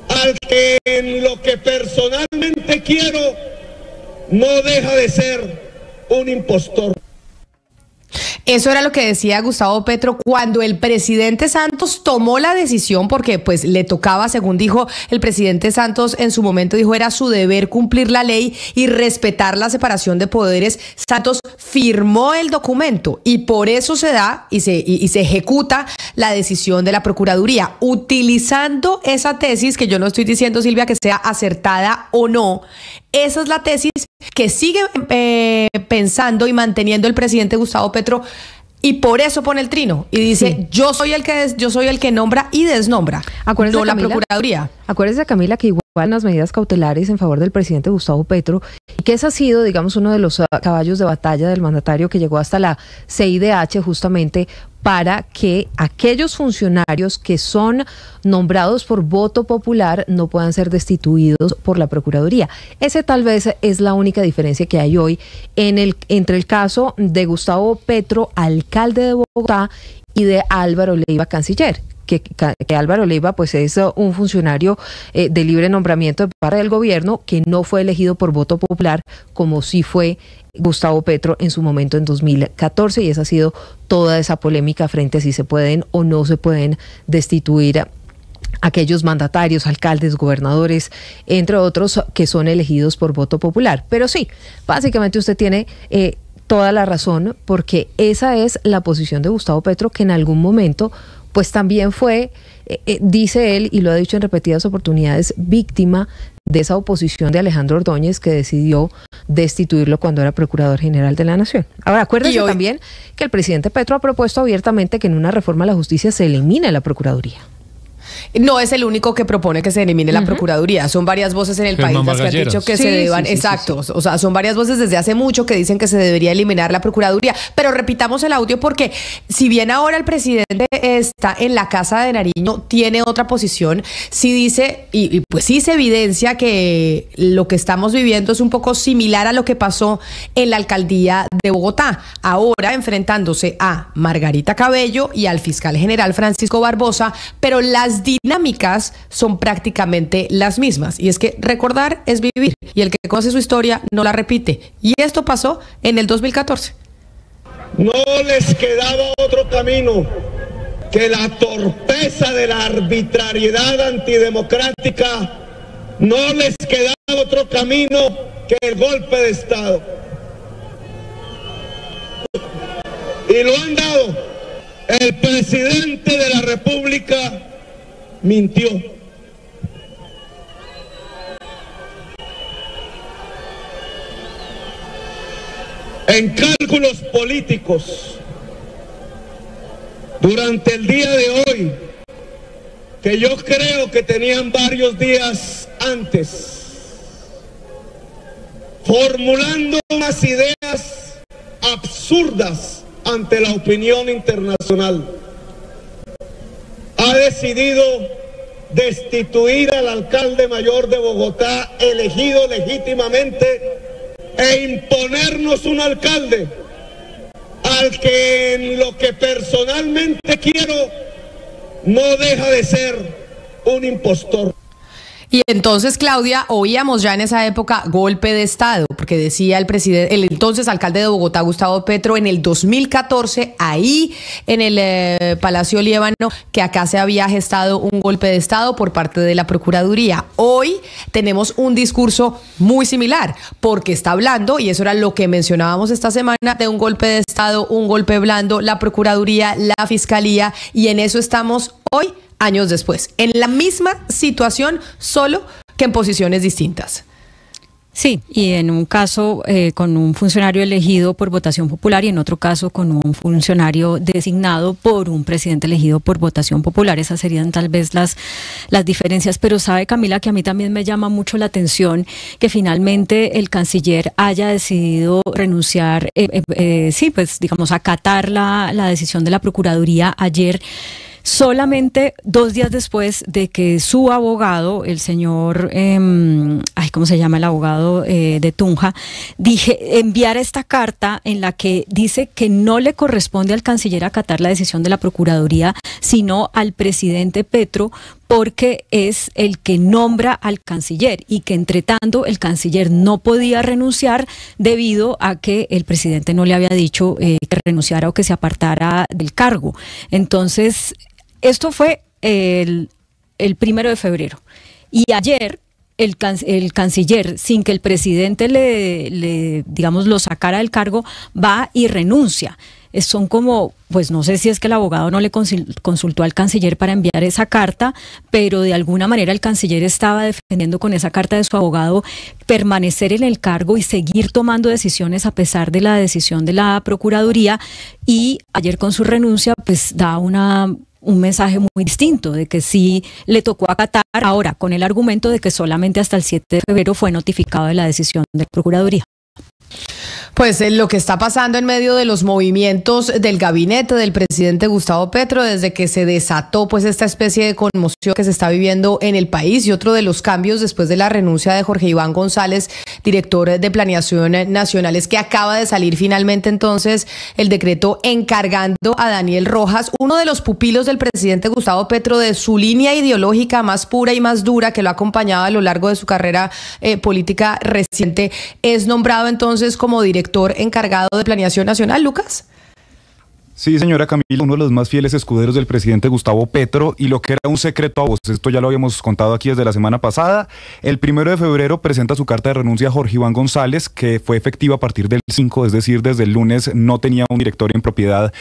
al que, en lo que personalmente quiero, no deja de ser un impostor. Eso era lo que decía Gustavo Petro cuando el presidente Santos tomó la decisión, porque pues le tocaba, según dijo el presidente Santos en su momento, dijo era su deber cumplir la ley y respetar la separación de poderes. Santos firmó el documento y por eso se da y se, y, y se ejecuta la decisión de la Procuraduría, utilizando esa tesis, que yo no estoy diciendo, Silvia, que sea acertada o no. Esa es la tesis que sigue eh, pensando y manteniendo el presidente Gustavo Petro, y por eso pone el trino y dice, sí, yo soy el que des, yo soy el que nombra y desnombra. Acuérdese, no, Camila, la Procuraduría. Acuérdese, Camila, que igual las medidas cautelares en favor del presidente Gustavo Petro, y que ese ha sido, digamos, uno de los caballos de batalla del mandatario, que llegó hasta la C I D H justamente para que aquellos funcionarios que son nombrados por voto popular no puedan ser destituidos por la Procuraduría. Ese tal vez es la única diferencia que hay hoy en el, entre el caso de Gustavo Petro, alcalde de Bogotá, y de Álvaro Leyva, canciller. Que, que Álvaro Leyva pues es un funcionario eh, de libre nombramiento de parte del gobierno, que no fue elegido por voto popular como sí fue Gustavo Petro en su momento en dos mil catorce, y esa ha sido toda esa polémica frente a si se pueden o no se pueden destituir a aquellos mandatarios, alcaldes, gobernadores, entre otros, que son elegidos por voto popular. Pero sí, básicamente usted tiene eh, toda la razón, porque esa es la posición de Gustavo Petro, que en algún momento pues también fue, eh, eh, dice él, y lo ha dicho en repetidas oportunidades, víctima de esa oposición de Alejandro Ordóñez que decidió destituirlo cuando era Procurador General de la Nación. Ahora, acuérdense hoy... también que el presidente Petro ha propuesto abiertamente que en una reforma a la justicia se elimine la Procuraduría. No es el único que propone que se elimine uh-huh. la Procuraduría, son varias voces en el Germán país las que han dicho que sí, se deban, sí, sí, exacto, sí, sí. o sea, son varias voces desde hace mucho que dicen que se debería eliminar la Procuraduría, pero repitamos el audio porque si bien ahora el presidente está en la Casa de Nariño, tiene otra posición, sí dice, y, y pues sí se evidencia que lo que estamos viviendo es un poco similar a lo que pasó en la alcaldía de Bogotá, ahora enfrentándose a Margarita Cabello y al fiscal general Francisco Barbosa, pero las dinámicas son prácticamente las mismas, y es que recordar es vivir, y el que conoce su historia no la repite, y esto pasó en el dos mil catorce. No les quedaba otro camino que la torpeza de la arbitrariedad antidemocrática, no les quedaba otro camino que el golpe de Estado, y lo han dado. El presidente de la República mintió. En cálculos políticos, durante el día de hoy, que yo creo que tenían varios días antes, formulando unas ideas absurdas ante la opinión internacional, ha decidido destituir al alcalde mayor de Bogotá, elegido legítimamente, e imponernos un alcalde al que, en lo que personalmente quiero, no deja de ser un impostor. Y entonces, Claudia, oíamos ya en esa época golpe de Estado, porque decía el presidente, el entonces alcalde de Bogotá, Gustavo Petro, en el dos mil catorce, ahí en el eh, Palacio Líbano, que acá se había gestado un golpe de Estado por parte de la Procuraduría. Hoy tenemos un discurso muy similar, porque está hablando, y eso era lo que mencionábamos esta semana, de un golpe de Estado, un golpe blando, la Procuraduría, la Fiscalía, y en eso estamos hoy, años después, en la misma situación, solo que en posiciones distintas. Sí, y en un caso eh, con un funcionario elegido por votación popular y en otro caso con un funcionario designado por un presidente elegido por votación popular. Esas serían tal vez las, las diferencias, pero sabe, Camila, que a mí también me llama mucho la atención que finalmente el canciller haya decidido renunciar, eh, eh, eh, sí, pues digamos, acatar la, la decisión de la Procuraduría ayer, solamente dos días después de que su abogado, el señor, eh, ay, ¿cómo se llama el abogado eh, de Tunja? Dije, enviara esta carta en la que dice que no le corresponde al canciller acatar la decisión de la Procuraduría, sino al presidente Petro, porque es el que nombra al canciller y que entre tanto el canciller no podía renunciar debido a que el presidente no le había dicho eh, que renunciara o que se apartara del cargo. Entonces, esto fue el, el primero de febrero y ayer el, can, el canciller, sin que el presidente le, le, digamos, lo sacara del cargo, va y renuncia. Son como, pues no sé si es que el abogado no le consultó al canciller para enviar esa carta, pero de alguna manera el canciller estaba defendiendo con esa carta de su abogado permanecer en el cargo y seguir tomando decisiones a pesar de la decisión de la Procuraduría, y ayer con su renuncia pues da una... un mensaje muy distinto de que sí le tocó acatar, ahora con el argumento de que solamente hasta el siete de febrero fue notificado de la decisión de la Procuraduría. Pues eh, lo que está pasando en medio de los movimientos del gabinete del presidente Gustavo Petro desde que se desató pues esta especie de conmoción que se está viviendo en el país, y otro de los cambios después de la renuncia de Jorge Iván González, director de Planeación Nacional, es que acaba de salir finalmente entonces el decreto encargando a Daniel Rojas, uno de los pupilos del presidente Gustavo Petro, de su línea ideológica más pura y más dura que lo ha acompañado a lo largo de su carrera eh, política reciente, es nombrado entonces como director encargado de Planeación Nacional, Lucas. Sí, señora Camila, uno de los más fieles escuderos del presidente Gustavo Petro y lo que era un secreto a voces, esto ya lo habíamos contado aquí desde la semana pasada. El primero de febrero presenta su carta de renuncia a Jorge Iván González, que fue efectiva a partir del cinco, es decir, desde el lunes no tenía un directorio en propiedad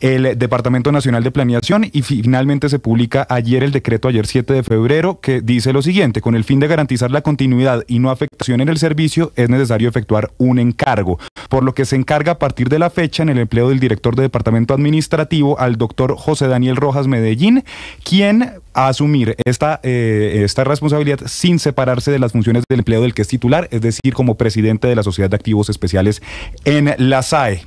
el Departamento Nacional de Planeación, y finalmente se publica ayer el decreto, ayer siete de febrero, que dice lo siguiente: con el fin de garantizar la continuidad y no afectación en el servicio, es necesario efectuar un encargo, por lo que se encarga a partir de la fecha en el empleo del director de Departamento Administrativo al doctor José Daniel Rojas Medellín, quien a asumir esta, eh, esta responsabilidad sin separarse de las funciones del empleo del que es titular, es decir, como presidente de la Sociedad de Activos Especiales en la S A E.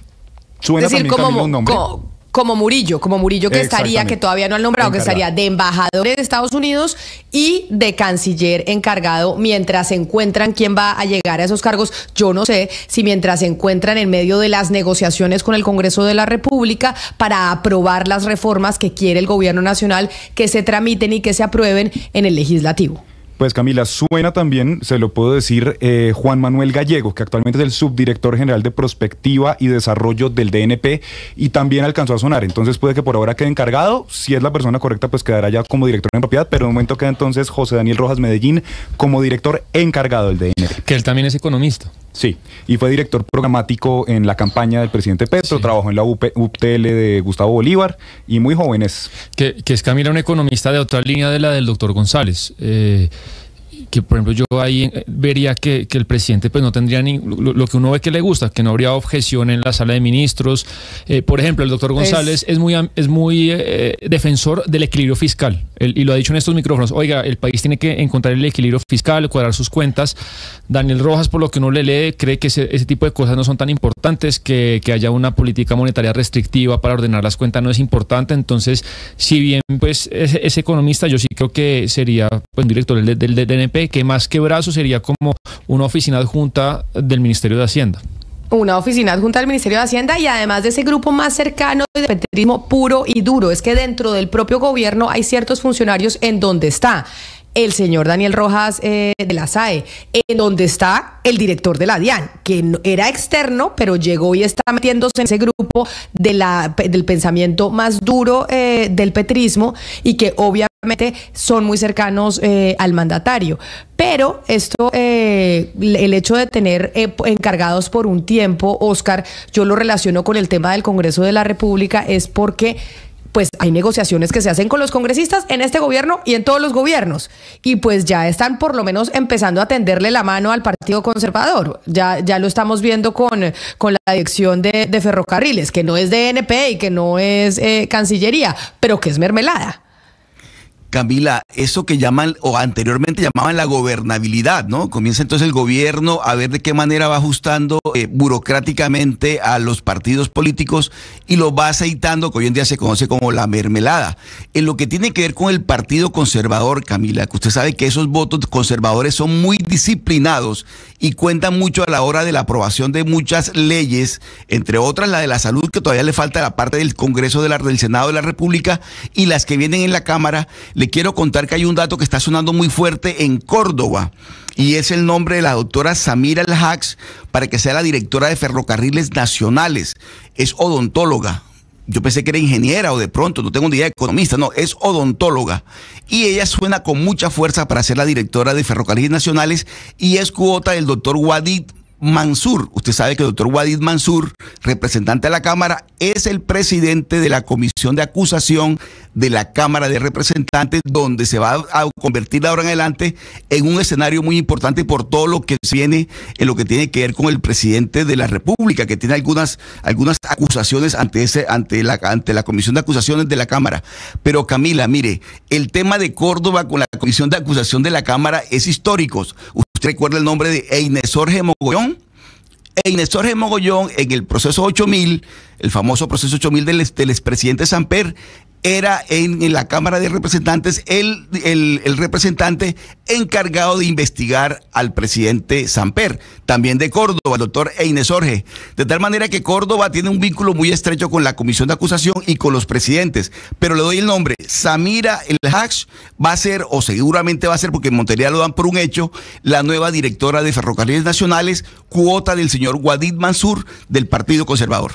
Suena, es decir, también como un nombre. Como, como Murillo, como Murillo que estaría, que todavía no han nombrado, encargado, que estaría de embajador de Estados Unidos y de canciller encargado, mientras se encuentran quién va a llegar a esos cargos. Yo no sé si mientras se encuentran en medio de las negociaciones con el Congreso de la República para aprobar las reformas que quiere el gobierno nacional que se tramiten y que se aprueben en el legislativo. Pues Camila, suena también, se lo puedo decir, eh, Juan Manuel Gallego, que actualmente es el subdirector general de Prospectiva y Desarrollo del D N P, y también alcanzó a sonar. Entonces puede que por ahora quede encargado, si es la persona correcta pues quedará ya como director en propiedad, pero de momento queda entonces José Daniel Rojas Medellín como director encargado del D N P. Que él también es economista. Sí, y fue director programático en la campaña del presidente Petro, sí. Trabajó en la U P T L de Gustavo Bolívar y muy joven es. Que, que es Camila, un economista de otra línea de la del doctor González. Eh, que por ejemplo yo ahí vería que, que el presidente pues no tendría ni, lo, lo que uno ve que le gusta, que no habría objeción en la sala de ministros. Eh, por ejemplo, el doctor González es, es muy, es muy eh, defensor del equilibrio fiscal, el, y lo ha dicho en estos micrófonos: oiga, el país tiene que encontrar el equilibrio fiscal, cuadrar sus cuentas. Daniel Rojas, por lo que uno le lee, cree que ese, ese tipo de cosas no son tan importantes, que, que haya una política monetaria restrictiva para ordenar las cuentas no es importante. Entonces, si bien pues es, es economista, yo sí creo que sería pues director del, del, del D N P, que más que brazo sería como una oficina adjunta del Ministerio de Hacienda. Una oficina adjunta del Ministerio de Hacienda, y además de ese grupo más cercano de petrismo puro y duro. Es que dentro del propio gobierno hay ciertos funcionarios en donde está el señor Daniel Rojas eh, de la S A E, en donde está el director de la DIAN, que era externo, pero llegó y está metiéndose en ese grupo de la, del pensamiento más duro eh, del petrismo, y que obviamente son muy cercanos eh, al mandatario. Pero esto, eh, el hecho de tener eh, encargados por un tiempo, Oscar, yo lo relaciono con el tema del Congreso de la República, es porque pues hay negociaciones que se hacen con los congresistas en este gobierno y en todos los gobiernos, y pues ya están por lo menos empezando a tenderle la mano al Partido Conservador. Ya, ya lo estamos viendo con, con la dirección de, de ferrocarriles, que no es D N P y que no es eh, Cancillería, pero que es mermelada. Camila, eso que llaman, o anteriormente llamaban, la gobernabilidad, ¿no? Comienza entonces el gobierno a ver de qué manera va ajustando eh, burocráticamente a los partidos políticos y los va aceitando, que hoy en día se conoce como la mermelada. En lo que tiene que ver con el Partido Conservador, Camila, que usted sabe que esos votos conservadores son muy disciplinados y cuentan mucho a la hora de la aprobación de muchas leyes, entre otras la de la salud, que todavía le falta la parte del Congreso, de la, del Senado de la República, y las que vienen en la Cámara. Le quiero contar que hay un dato que está sonando muy fuerte en Córdoba, y es el nombre de la doctora Samira Alhax para que sea la directora de Ferrocarriles Nacionales. Es odontóloga. Yo pensé que era ingeniera, o de pronto, no tengo ni idea de economista, no, es odontóloga. Y ella suena con mucha fuerza para ser la directora de Ferrocarriles Nacionales, y es cuota del doctor Wadid Mansur. Usted sabe que el doctor Wadid Mansur, representante de la Cámara, es el presidente de la Comisión de Acusación de la Cámara de Representantes, donde se va a convertir ahora en adelante en un escenario muy importante por todo lo que viene en lo que tiene que ver con el presidente de la República, que tiene algunas, algunas acusaciones ante, ese, ante, la, ante la Comisión de Acusaciones de la Cámara. Pero Camila, mire, el tema de Córdoba con la Comisión de Acusación de la Cámara es histórico. ¿Usted recuerda el nombre de Einesorge Mogollón? Einesorge Mogollón, en el proceso ocho mil, el famoso proceso ocho mil del, del expresidente Samper, era en, en la Cámara de Representantes el, el, el representante encargado de investigar al presidente Samper, también de Córdoba, el doctor Einesorge. De tal manera que Córdoba tiene un vínculo muy estrecho con la Comisión de Acusación y con los presidentes. Pero le doy el nombre: Samira Alhax va a ser, o seguramente va a ser, porque en Montería lo dan por un hecho, la nueva directora de Ferrocarriles Nacionales, cuota del señor Wadid Mansur del Partido Conservador.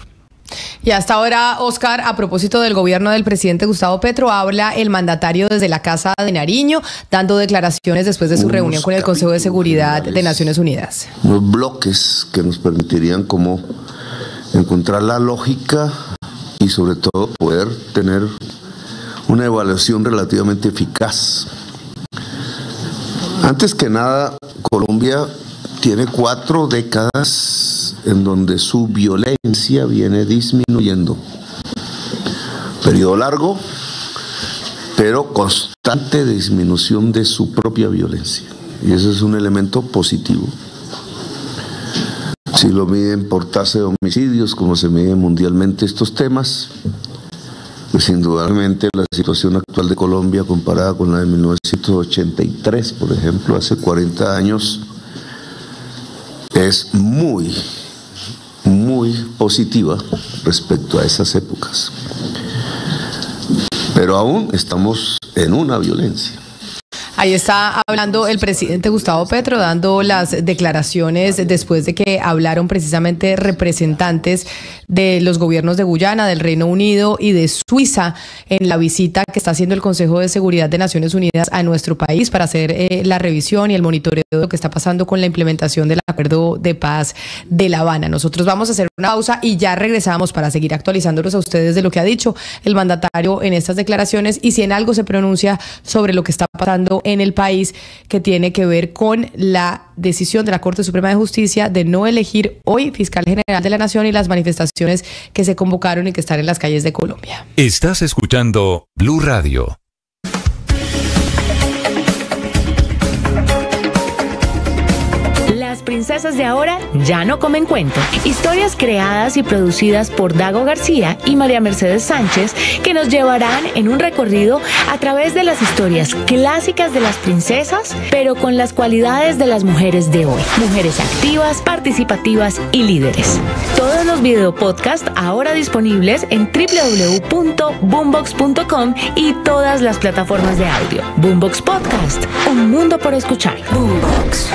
Y hasta ahora, Óscar, a propósito del gobierno del presidente Gustavo Petro, habla el mandatario desde la Casa de Nariño, dando declaraciones después de su Unos reunión con el Consejo de Seguridad de Naciones Unidas. Unos bloques que nos permitirían como encontrar la lógica y sobre todo poder tener una evaluación relativamente eficaz. Antes que nada, Colombia tiene cuatro décadas en donde su violencia viene disminuyendo. Periodo largo, pero constante disminución de su propia violencia. Y eso es un elemento positivo. Si lo miden por tasa de homicidios, como se miden mundialmente estos temas, pues indudablemente la situación actual de Colombia comparada con la de mil novecientos ochenta y tres, por ejemplo, hace cuarenta años, es muy, muy positiva respecto a esas épocas. Pero aún estamos en una violencia. Ahí está hablando el presidente Gustavo Petro, dando las declaraciones después de que hablaron precisamente representantes de los gobiernos de Guyana, del Reino Unido y de Suiza en la visita que está haciendo el Consejo de Seguridad de Naciones Unidas a nuestro país para hacer eh, la revisión y el monitoreo de lo que está pasando con la implementación del Acuerdo de Paz de La Habana. Nosotros vamos a hacer una pausa y ya regresamos para seguir actualizándolos a ustedes de lo que ha dicho el mandatario en estas declaraciones y si en algo se pronuncia sobre lo que está pasando en en el país, que tiene que ver con la decisión de la Corte Suprema de Justicia de no elegir hoy fiscal general de la Nación y las manifestaciones que se convocaron y que están en las calles de Colombia. Estás escuchando Blu Radio. Las princesas de ahora ya no comen cuentos. Historias creadas y producidas por Dago García y María Mercedes Sánchez que nos llevarán en un recorrido a través de las historias clásicas de las princesas, pero con las cualidades de las mujeres de hoy. Mujeres activas, participativas y líderes. Todos los videopodcasts ahora disponibles en w w w punto boombox punto com y todas las plataformas de audio. Boombox Podcast, un mundo por escuchar. Boombox.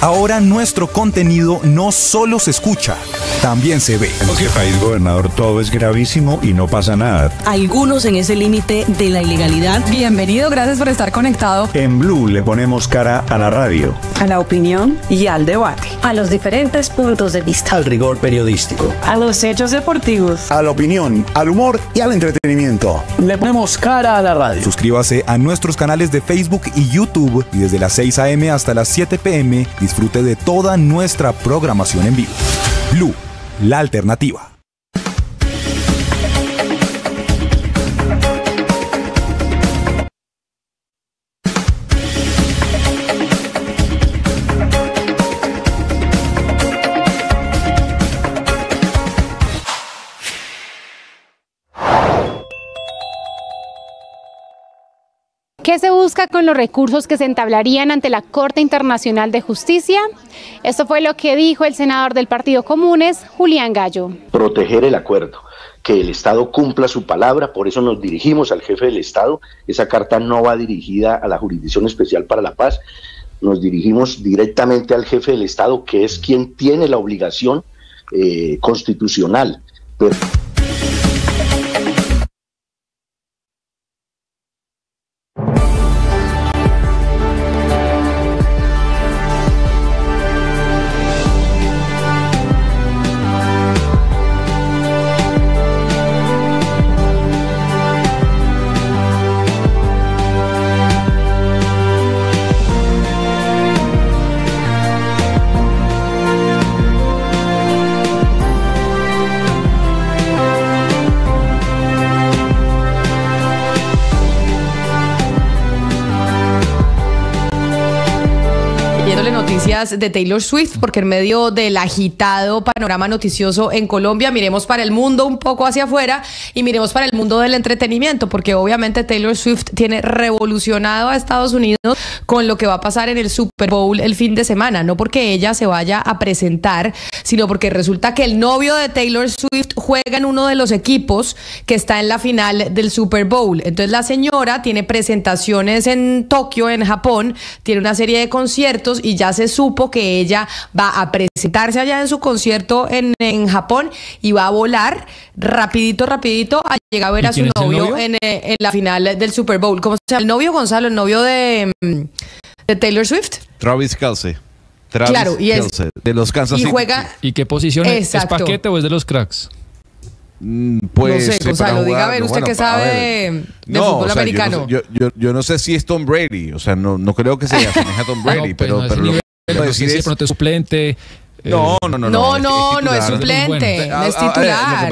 Ahora nuestro contenido no solo se escucha, también se ve. En este país, gobernador, todo es gravísimo y no pasa nada. Algunos en ese límite de la ilegalidad. Bienvenido, gracias por estar conectado. En Blu le ponemos cara a la radio, a la opinión y al debate, a los diferentes puntos de vista, al rigor periodístico, a los hechos deportivos, a la opinión, al humor y al entretenimiento. Le ponemos cara a la radio. Suscríbase a nuestros canales de Facebook y YouTube y desde las seis a m hasta las siete p m disfrute de toda nuestra programación en vivo. Blu, la alternativa. ¿Qué se busca con los recursos que se entablarían ante la Corte Internacional de Justicia? Esto fue lo que dijo el senador del Partido Comunes, Julián Gallo. Proteger el acuerdo, que el Estado cumpla su palabra, por eso nos dirigimos al jefe del Estado. Esa carta no va dirigida a la Jurisdicción Especial para la Paz, nos dirigimos directamente al jefe del Estado, que es quien tiene la obligación eh, constitucional. Pero... noticias de Taylor Swift, porque en medio del agitado panorama noticioso en Colombia, miremos para el mundo un poco hacia afuera y miremos para el mundo del entretenimiento, porque obviamente Taylor Swift tiene revolucionado a Estados Unidos con lo que va a pasar en el Super Bowl el fin de semana, no porque ella se vaya a presentar, sino porque resulta que el novio de Taylor Swift juega en uno de los equipos que está en la final del Super Bowl. Entonces la señora tiene presentaciones en Tokio, en Japón, tiene una serie de conciertos y ya se supo que ella va a presentarse allá en su concierto en, en Japón y va a volar rapidito, rapidito a llegar a ver a su novio, novio? En, en la final del Super Bowl. ¿Cómo se llama el novio, Gonzalo? El novio de, de Taylor Swift. Travis Kelce. Travis claro, y es, Kelce, de los Kansas City. Juega, ¿y qué posición es? ¿Es paquete o es de los cracks? Pues, no sé, Gonzalo, diga a ver, usted bueno, que sabe ver, de, de no, fútbol o sea, americano. Yo no, sé, yo, yo, yo no sé si es Tom Brady, o sea, no, no creo que se asemeje a Tom Brady, no, pues, pero, no, pero lo nivel, que quiero decir es... Pronto es suplente... No, no, no, no. No, no, no es suplente, no es titular. Lo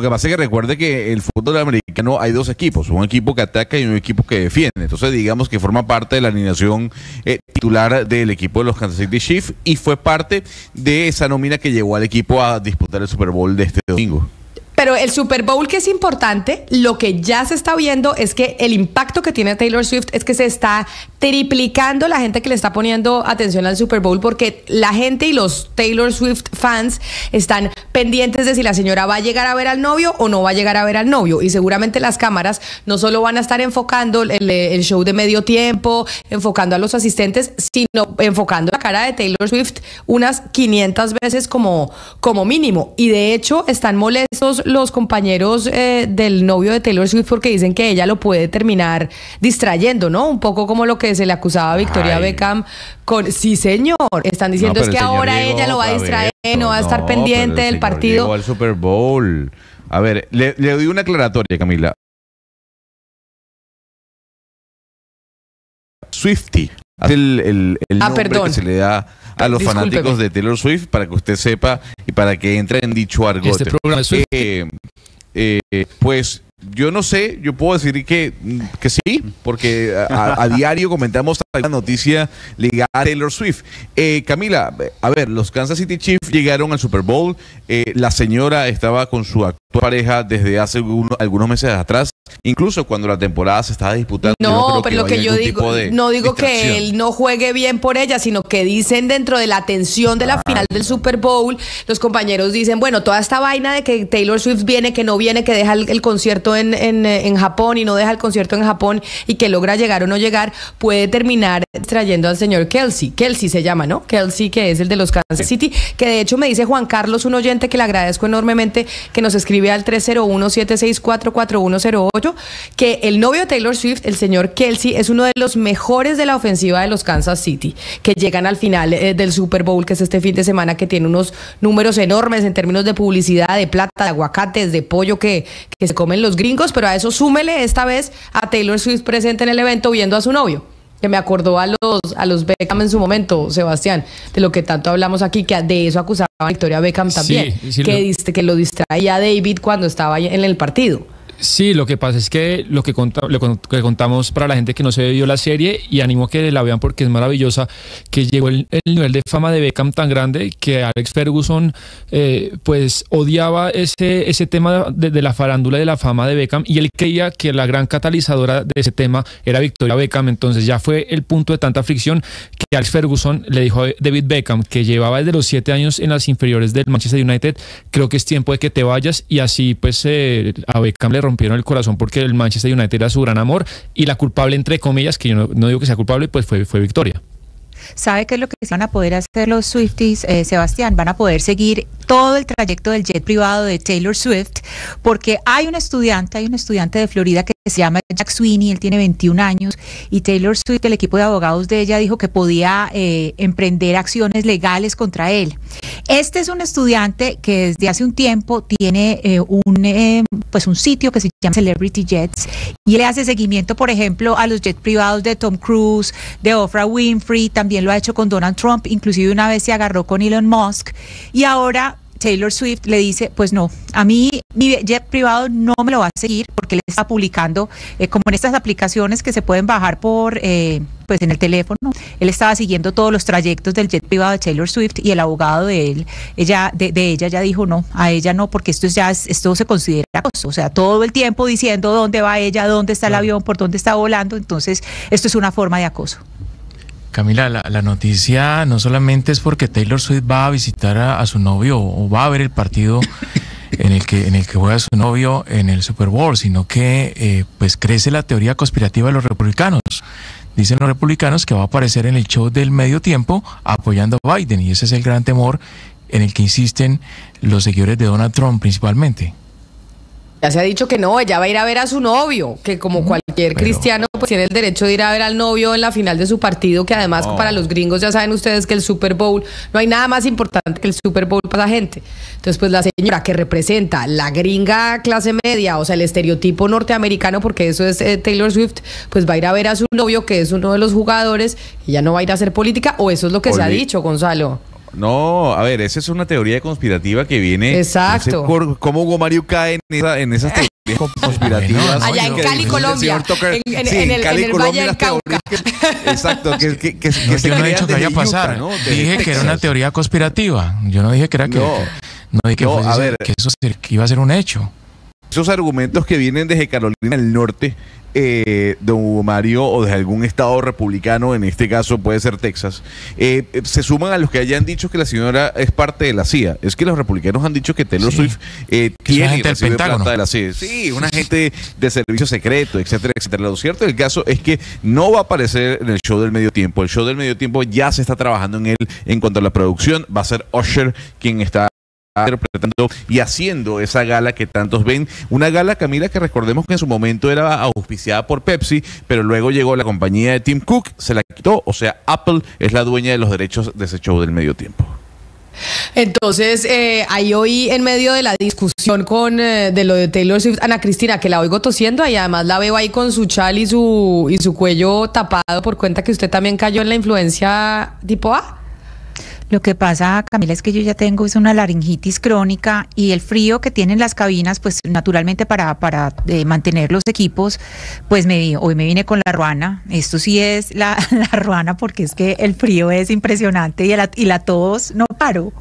que pasa es que recuerde que el fútbol americano hay dos equipos, un equipo que ataca y un equipo que defiende. Entonces, digamos que forma parte de la alineación eh, titular del equipo de los Kansas City Chiefs y fue parte de esa nómina que llevó al equipo a disputar el Super Bowl de este domingo. Pero el Super Bowl, que es importante, lo que ya se está viendo es que el impacto que tiene Taylor Swift es que se está triplicando la gente que le está poniendo atención al Super Bowl, porque la gente y los Taylor Swift fans están pendientes de si la señora va a llegar a ver al novio o no va a llegar a ver al novio. Y seguramente las cámaras no solo van a estar enfocando el, el show de medio tiempo, enfocando a los asistentes, sino enfocando la cara de Taylor Swift unas quinientas veces como, como mínimo. Y de hecho están molestos los compañeros eh, del novio de Taylor Swift porque dicen que ella lo puede terminar distrayendo, ¿no? Un poco como lo que se le acusaba a Victoria Ay. Beckham con... Sí, señor. Están diciendo no, es que ahora llegó, ella lo va a distraer, a ver, no va a estar no, pendiente del partido. Llegó al Super Bowl. A ver, le, le doy una aclaratoria, Camila. Swiftie. El, el, el ah, nombre perdón. que se le da a los Discúlpeme. fanáticos de Taylor Swift, para que usted sepa y para que entre en dicho argot. Este programa es eh, eh, pues yo no sé, yo puedo decir que, que sí, porque a, a diario comentamos la noticia ligada a Taylor Swift. Eh, Camila, a ver, los Kansas City Chiefs llegaron al Super Bowl, eh, la señora estaba con su actual pareja desde hace un, algunos meses atrás, incluso cuando la temporada se estaba disputando. No, pero lo que yo digo, no digo que él no juegue bien por ella, sino que dicen dentro de la tensión de la final del Super Bowl, los compañeros dicen, bueno, toda esta vaina de que Taylor Swift viene, que no viene, que deja el, el concierto en, en, en Japón y no deja el concierto en Japón y que logra llegar o no llegar, puede terminar trayendo al señor Kelce. Kelce se llama, ¿no? Kelce, que es el de los Kansas City, que de hecho me dice Juan Carlos, un oyente que le agradezco enormemente, que nos escribe al tres cero uno, siete seis cuatro, cuatro uno cero ocho, que el novio de Taylor Swift, el señor Kelce, es uno de los mejores de la ofensiva de los Kansas City, que llegan al final eh, del Super Bowl, que es este fin de semana, que tiene unos números enormes en términos de publicidad, de plata, de aguacates, de pollo que, que se comen los gringos, pero a eso súmele esta vez a Taylor Swift presente en el evento viendo a su novio, que me acordó a los, a los Beckham en su momento, Sebastián, de lo que tanto hablamos aquí, que de eso acusaba a Victoria Beckham también, sí, sí, que, no. que lo distraía a David cuando estaba en el partido. Sí, lo que pasa es que lo que, conta, lo que contamos para la gente que no se vio la serie, y animo a que la vean porque es maravillosa, que llegó el, el nivel de fama de Beckham tan grande que Alex Ferguson eh, pues odiaba ese, ese tema de, de la farándula y de la fama de Beckham, y él creía que la gran catalizadora de ese tema era Victoria Beckham. Entonces ya fue el punto de tanta fricción que Alex Ferguson le dijo a David Beckham, que llevaba desde los siete años en las inferiores del Manchester United, creo que es tiempo de que te vayas, y así pues eh, a Beckham le rompió rompieron el corazón porque el Manchester United era su gran amor, y la culpable, entre comillas, que yo no, no digo que sea culpable, pues fue, fue Victoria. ¿Sabe qué es lo que van a poder hacer los Swifties, eh, Sebastián? Van a poder seguir todo el trayecto del jet privado de Taylor Swift, porque hay un estudiante, hay un estudiante de Florida que se llama Jack Sweeney, él tiene veintiún años, y Taylor Swift, el equipo de abogados de ella, dijo que podía eh, emprender acciones legales contra él. Este es un estudiante que desde hace un tiempo tiene eh, un, eh, pues un sitio que se llama Celebrity Jets, y le hace seguimiento, por ejemplo, a los jets privados de Tom Cruise, de Oprah Winfrey, también lo ha hecho con Donald Trump, inclusive una vez se agarró con Elon Musk, y ahora Taylor Swift le dice, pues no, a mí mi jet privado no me lo va a seguir porque le está publicando, eh, como en estas aplicaciones que se pueden bajar por, eh, pues en el teléfono, él estaba siguiendo todos los trayectos del jet privado de Taylor Swift y el abogado de él, ella, de, de ella ya dijo no, a ella no, porque esto ya es, esto se considera acoso, o sea, todo el tiempo diciendo dónde va ella, dónde está el avión, por dónde está volando, entonces esto es una forma de acoso. Camila, la, la noticia no solamente es porque Taylor Swift va a visitar a, a su novio o va a ver el partido en el que en el que juega su novio en el Super Bowl, sino que eh, pues crece la teoría conspirativa de los republicanos. Dicen los republicanos que va a aparecer en el show del medio tiempo apoyando a Biden, y ese es el gran temor en el que insisten los seguidores de Donald Trump principalmente. Ya se ha dicho que no, ella va a ir a ver a su novio, que como cualquier Pero, cristiano pues tiene el derecho de ir a ver al novio en la final de su partido, que además oh. para los gringos ya saben ustedes que el Super Bowl, no hay nada más importante que el Super Bowl para la gente. Entonces pues la señora que representa la gringa clase media, o sea el estereotipo norteamericano, porque eso es eh, Taylor Swift, pues va a ir a ver a su novio que es uno de los jugadores, y ya no va a ir a hacer política, o eso es lo que Olí. se ha dicho, Gonzalo. No, a ver, esa es una teoría conspirativa que viene... Exacto. No sé ¿Cómo Hugo Mario cae en, esa, en esas teorías conspirativas? Allá en Cali, Colombia. En, en, sí, en, el, Cali, en el Valle del Cauca. Que, exacto, que, que, que, no, que se yo no he dicho que vaya a pasar. ¿No? Dije Texas. que era una teoría conspirativa. Yo no dije que era que... No, no dije no, que, a ver, que eso que iba a ser un hecho. Esos argumentos que vienen desde Carolina del Norte, eh, don Hugo Mario, o de algún estado republicano, en este caso puede ser Texas, eh, se suman a los que hayan dicho que la señora es parte de la C I A. Es que los republicanos han dicho que Taylor sí. Swift eh, tiene y recibe plata de la C I A. Sí, un agente de servicio secreto, etcétera, etcétera. Lo cierto del caso es que no va a aparecer en el show del medio tiempo. El show del medio tiempo ya se está trabajando en él en cuanto a la producción. Va a ser Usher quien está interpretando y haciendo esa gala que tantos ven, una gala, Camila, que recordemos que en su momento era auspiciada por Pepsi, pero luego llegó la compañía de Tim Cook, se la quitó, o sea, Apple es la dueña de los derechos de ese show del medio tiempo. Entonces, eh, ahí hoy en medio de la discusión con eh, de lo de Taylor Swift, Ana Cristina, que la oigo tosiendo y además la veo ahí con su chal y su, y su cuello tapado por cuenta que usted también cayó en la influencia tipo A. Lo que pasa, Camila, es que yo ya tengo es una laringitis crónica y el frío que tienen las cabinas, pues naturalmente para, para eh, mantener los equipos, pues me hoy me vine con la ruana. Esto sí es la, la ruana porque es que el frío es impresionante y la, y la tos no paro.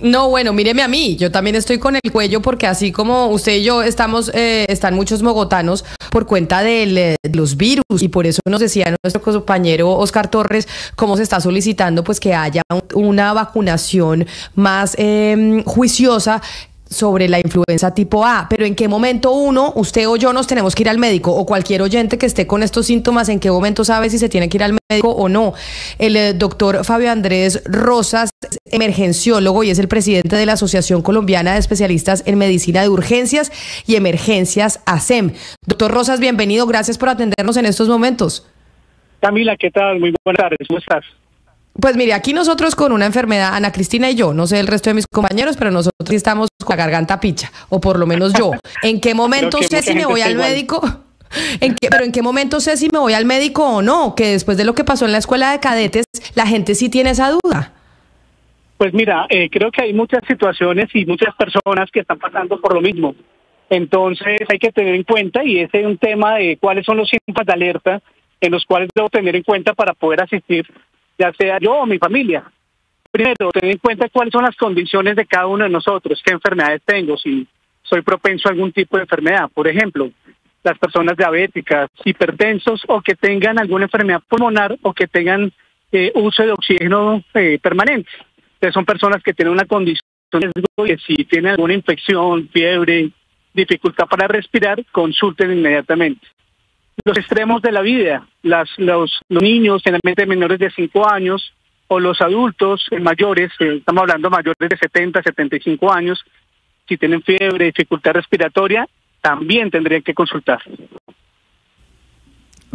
No, bueno, míreme a mí, yo también estoy con el cuello porque así como usted y yo estamos, eh, están muchos mogotanos por cuenta del, de los virus y por eso nos decía nuestro compañero Oscar Torres cómo se está solicitando pues que haya un, una vacunación más eh, juiciosa sobre la influenza tipo A, pero ¿en qué momento uno, usted o yo nos tenemos que ir al médico? O cualquier oyente que esté con estos síntomas, ¿en qué momento sabe si se tiene que ir al médico o no? El eh, doctor Fabio Andrés Rosas es emergenciólogo y es el presidente de la Asociación Colombiana de Especialistas en Medicina de Urgencias y Emergencias, ASEM. Doctor Rosas, bienvenido, gracias por atendernos en estos momentos. Camila, ¿qué tal? Muy buenas tardes, ¿cómo estás? Pues mire, aquí nosotros con una enfermedad, Ana Cristina y yo, no sé el resto de mis compañeros, pero nosotros estamos con la garganta picha, o por lo menos yo. ¿En qué momento sé si me voy al médico? ¿En qué, pero en qué momento sé si me voy al médico o no? Que después de lo que pasó en la escuela de cadetes, la gente sí tiene esa duda. Pues mira, eh, creo que hay muchas situaciones y muchas personas que están pasando por lo mismo. Entonces hay que tener en cuenta, y ese es un tema de cuáles son los síntomas de alerta en los cuales debo tener en cuenta para poder asistir, ya sea yo o mi familia. Primero, tener en cuenta cuáles son las condiciones de cada uno de nosotros, qué enfermedades tengo, si soy propenso a algún tipo de enfermedad. Por ejemplo, las personas diabéticas, hipertensos o que tengan alguna enfermedad pulmonar o que tengan eh, uso de oxígeno eh, permanente. Entonces son personas que tienen una condición de riesgo y si tienen alguna infección, fiebre, dificultad para respirar, consulten inmediatamente. Los extremos de la vida, las, los, los niños, generalmente menores de cinco años, o los adultos mayores, eh, estamos hablando mayores de setenta, setenta y cinco años, si tienen fiebre, dificultad respiratoria, también tendrían que consultar.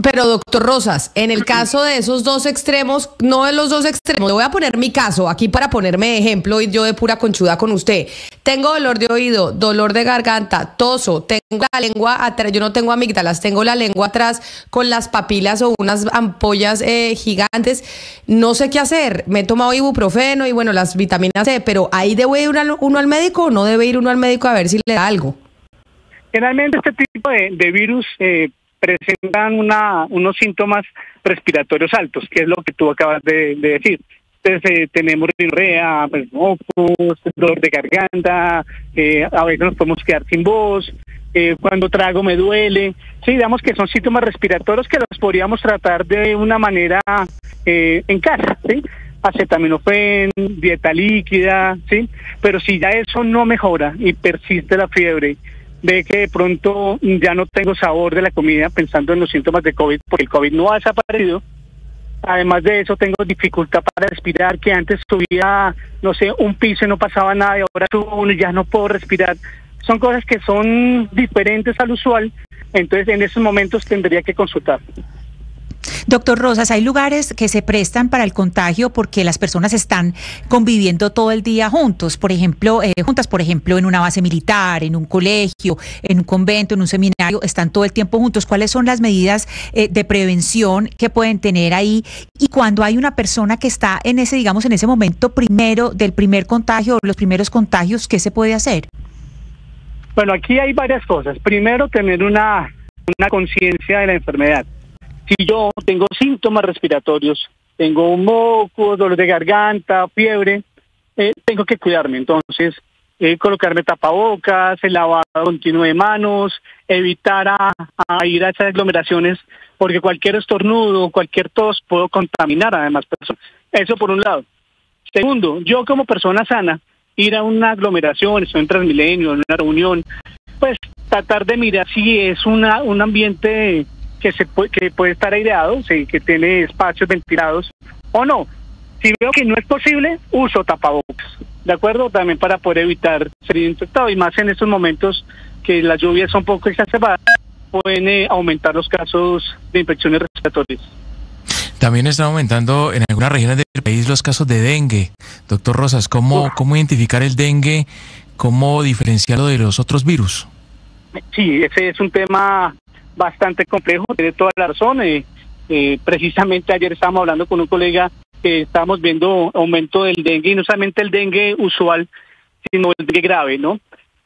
Pero, doctor Rosas, en el caso de esos dos extremos, no de los dos extremos, le voy a poner mi caso aquí para ponerme de ejemplo y yo de pura conchuda con usted. Tengo dolor de oído, dolor de garganta, toso, tengo la lengua atrás, yo no tengo amígdalas, tengo la lengua atrás con las papilas o unas ampollas eh, gigantes. No sé qué hacer, me he tomado ibuprofeno y bueno, las vitaminas C, pero ¿ahí debe ir uno al médico o no debe ir uno al médico a ver si le da algo? Generalmente este tipo de, de virus... Eh, presentan una, unos síntomas respiratorios altos, que es lo que tú acabas de, de decir. Entonces eh, tenemos rinorrea, pues, mocos, dolor de garganta, eh, a veces nos podemos quedar sin voz, eh, cuando trago me duele. Sí, digamos que son síntomas respiratorios que los podríamos tratar de una manera eh, en casa, ¿sí? Acetaminofén, dieta líquida, ¿sí? Pero si ya eso no mejora y persiste la fiebre, de que de pronto ya no tengo sabor de la comida pensando en los síntomas de COVID, porque el COVID no ha desaparecido. Además de eso, tengo dificultad para respirar, que antes subía, no sé, un piso y no pasaba nada, y ahora subo uno y ya no puedo respirar. Son cosas que son diferentes al usual, entonces en esos momentos tendría que consultar. Doctor Rosas, hay lugares que se prestan para el contagio porque las personas están conviviendo todo el día juntos, por ejemplo, eh, juntas, por ejemplo, en una base militar, en un colegio, en un convento, en un seminario, están todo el tiempo juntos. ¿Cuáles son las medidas eh, de prevención que pueden tener ahí? Y cuando hay una persona que está en ese, digamos, en ese momento primero del primer contagio o los primeros contagios, ¿qué se puede hacer? Bueno, aquí hay varias cosas. Primero, tener una, una conciencia de la enfermedad. Si yo tengo síntomas respiratorios, tengo un moco, dolor de garganta, fiebre, eh, tengo que cuidarme. Entonces, eh, colocarme tapabocas, el lavado continuo de manos, evitar a, a ir a esas aglomeraciones, porque cualquier estornudo, cualquier tos, puedo contaminar a demás personas. Eso por un lado. Segundo, yo como persona sana, ir a una aglomeración, estoy en Transmilenio, en una reunión, pues tratar de mirar si es una un ambiente... Que, se puede, que puede estar aireado, sí, que tiene espacios ventilados o no. Si veo que no es posible, uso tapabocas, ¿de acuerdo? También para poder evitar ser infectado, y más en estos momentos que las lluvias son un poco exacerbadas, pueden eh, aumentar los casos de infecciones respiratorias. También están aumentando en algunas regiones del país los casos de dengue. Doctor Rosas, ¿cómo, cómo identificar el dengue? ¿Cómo diferenciarlo de los otros virus? Sí, ese es un tema... bastante complejo, tiene toda la razón. Eh, eh, precisamente ayer estábamos hablando con un colega que eh, estábamos viendo aumento del dengue, y no solamente el dengue usual, sino el dengue grave, ¿no?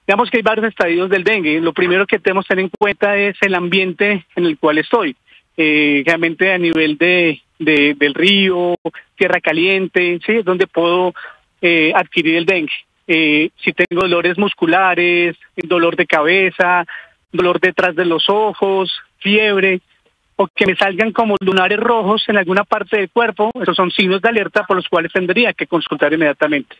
Digamos que hay varios estadios del dengue. Lo primero que tenemos que tener en cuenta es el ambiente en el cual estoy. Eh, realmente a nivel de, de del río, tierra caliente, ¿sí? Es donde puedo eh, adquirir el dengue. Eh, si tengo dolores musculares, dolor de cabeza, dolor detrás de los ojos, fiebre, o que me salgan como lunares rojos en alguna parte del cuerpo, esos son signos de alerta por los cuales tendría que consultar inmediatamente.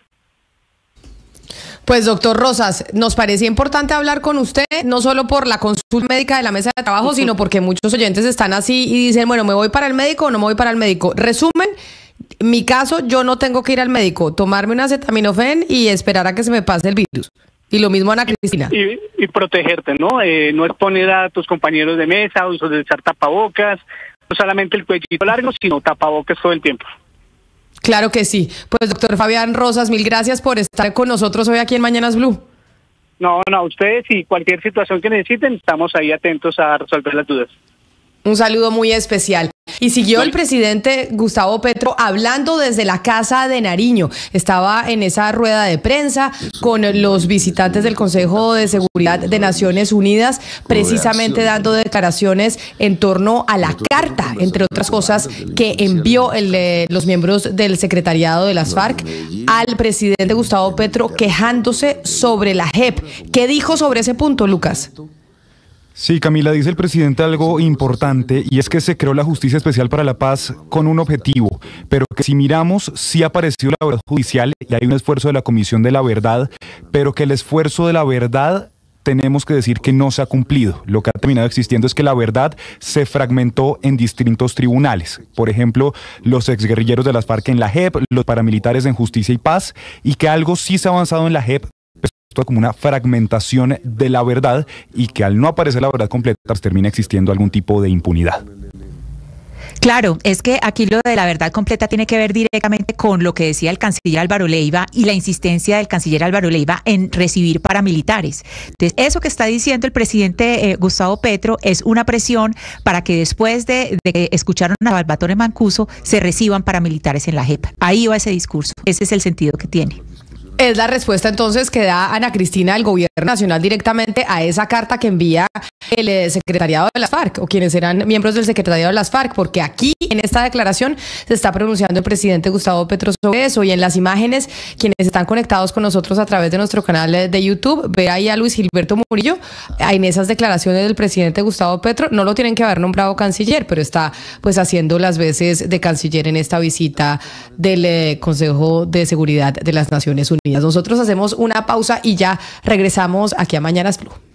Pues, doctor Rosas, nos parecía importante hablar con usted, no solo por la consulta médica de la mesa de trabajo, sino porque muchos oyentes están así y dicen, bueno, ¿me voy para el médico o no me voy para el médico? Resumen, mi caso, yo no tengo que ir al médico, tomarme un acetaminofén y esperar a que se me pase el virus. Y lo mismo Ana Cristina. Y, y protegerte, ¿no? Eh, no exponer a tus compañeros de mesa, usar tapabocas, no solamente el cuellito largo, sino tapabocas todo el tiempo. Claro que sí. Pues, doctor Fabián Rosas, mil gracias por estar con nosotros hoy aquí en Mañanas Blue. No, no, ustedes y cualquier situación que necesiten, estamos ahí atentos a resolver las dudas. Un saludo muy especial. Y siguió el presidente Gustavo Petro hablando desde la Casa de Nariño. Estaba en esa rueda de prensa con los visitantes del Consejo de Seguridad de Naciones Unidas, precisamente dando declaraciones en torno a la carta, entre otras cosas, que envió el, eh, los miembros del secretariado de las Farc al presidente Gustavo Petro, quejándose sobre la J E P. ¿Qué dijo sobre ese punto, Lucas? Sí, Camila, dice el presidente algo importante, y es que se creó la Justicia Especial para la Paz con un objetivo, pero que si miramos, sí apareció la verdad judicial y hay un esfuerzo de la Comisión de la Verdad, pero que el esfuerzo de la verdad tenemos que decir que no se ha cumplido. Lo que ha terminado existiendo es que la verdad se fragmentó en distintos tribunales. Por ejemplo, los exguerrilleros de las Farc en la J E P, los paramilitares en Justicia y Paz, y que algo sí se ha avanzado en la J E P, como una fragmentación de la verdad, y que al no aparecer la verdad completa, pues termina existiendo algún tipo de impunidad. Claro, es que aquí lo de la verdad completa tiene que ver directamente con lo que decía el canciller Álvaro Leyva y la insistencia del canciller Álvaro Leyva en recibir paramilitares. Entonces, eso que está diciendo el presidente eh, Gustavo Petro es una presión para que después de, de que escucharon a Salvatore Mancuso se reciban paramilitares en la JEP. Ahí va ese discurso, ese es el sentido que tiene. Es la respuesta entonces que da Ana Cristina al gobierno nacional directamente a esa carta que envía el eh, secretariado de las FARC o quienes serán miembros del secretariado de las FARC, porque aquí en esta declaración se está pronunciando el presidente Gustavo Petro sobre eso, y en las imágenes quienes están conectados con nosotros a través de nuestro canal de YouTube, ve ahí a Luis Gilberto Murillo en esas declaraciones del presidente Gustavo Petro. No lo tienen que haber nombrado canciller, pero está pues haciendo las veces de canciller en esta visita del eh, Consejo de Seguridad de las Naciones Unidas. Nosotros hacemos una pausa y ya regresamos aquí a Mañanas Blue.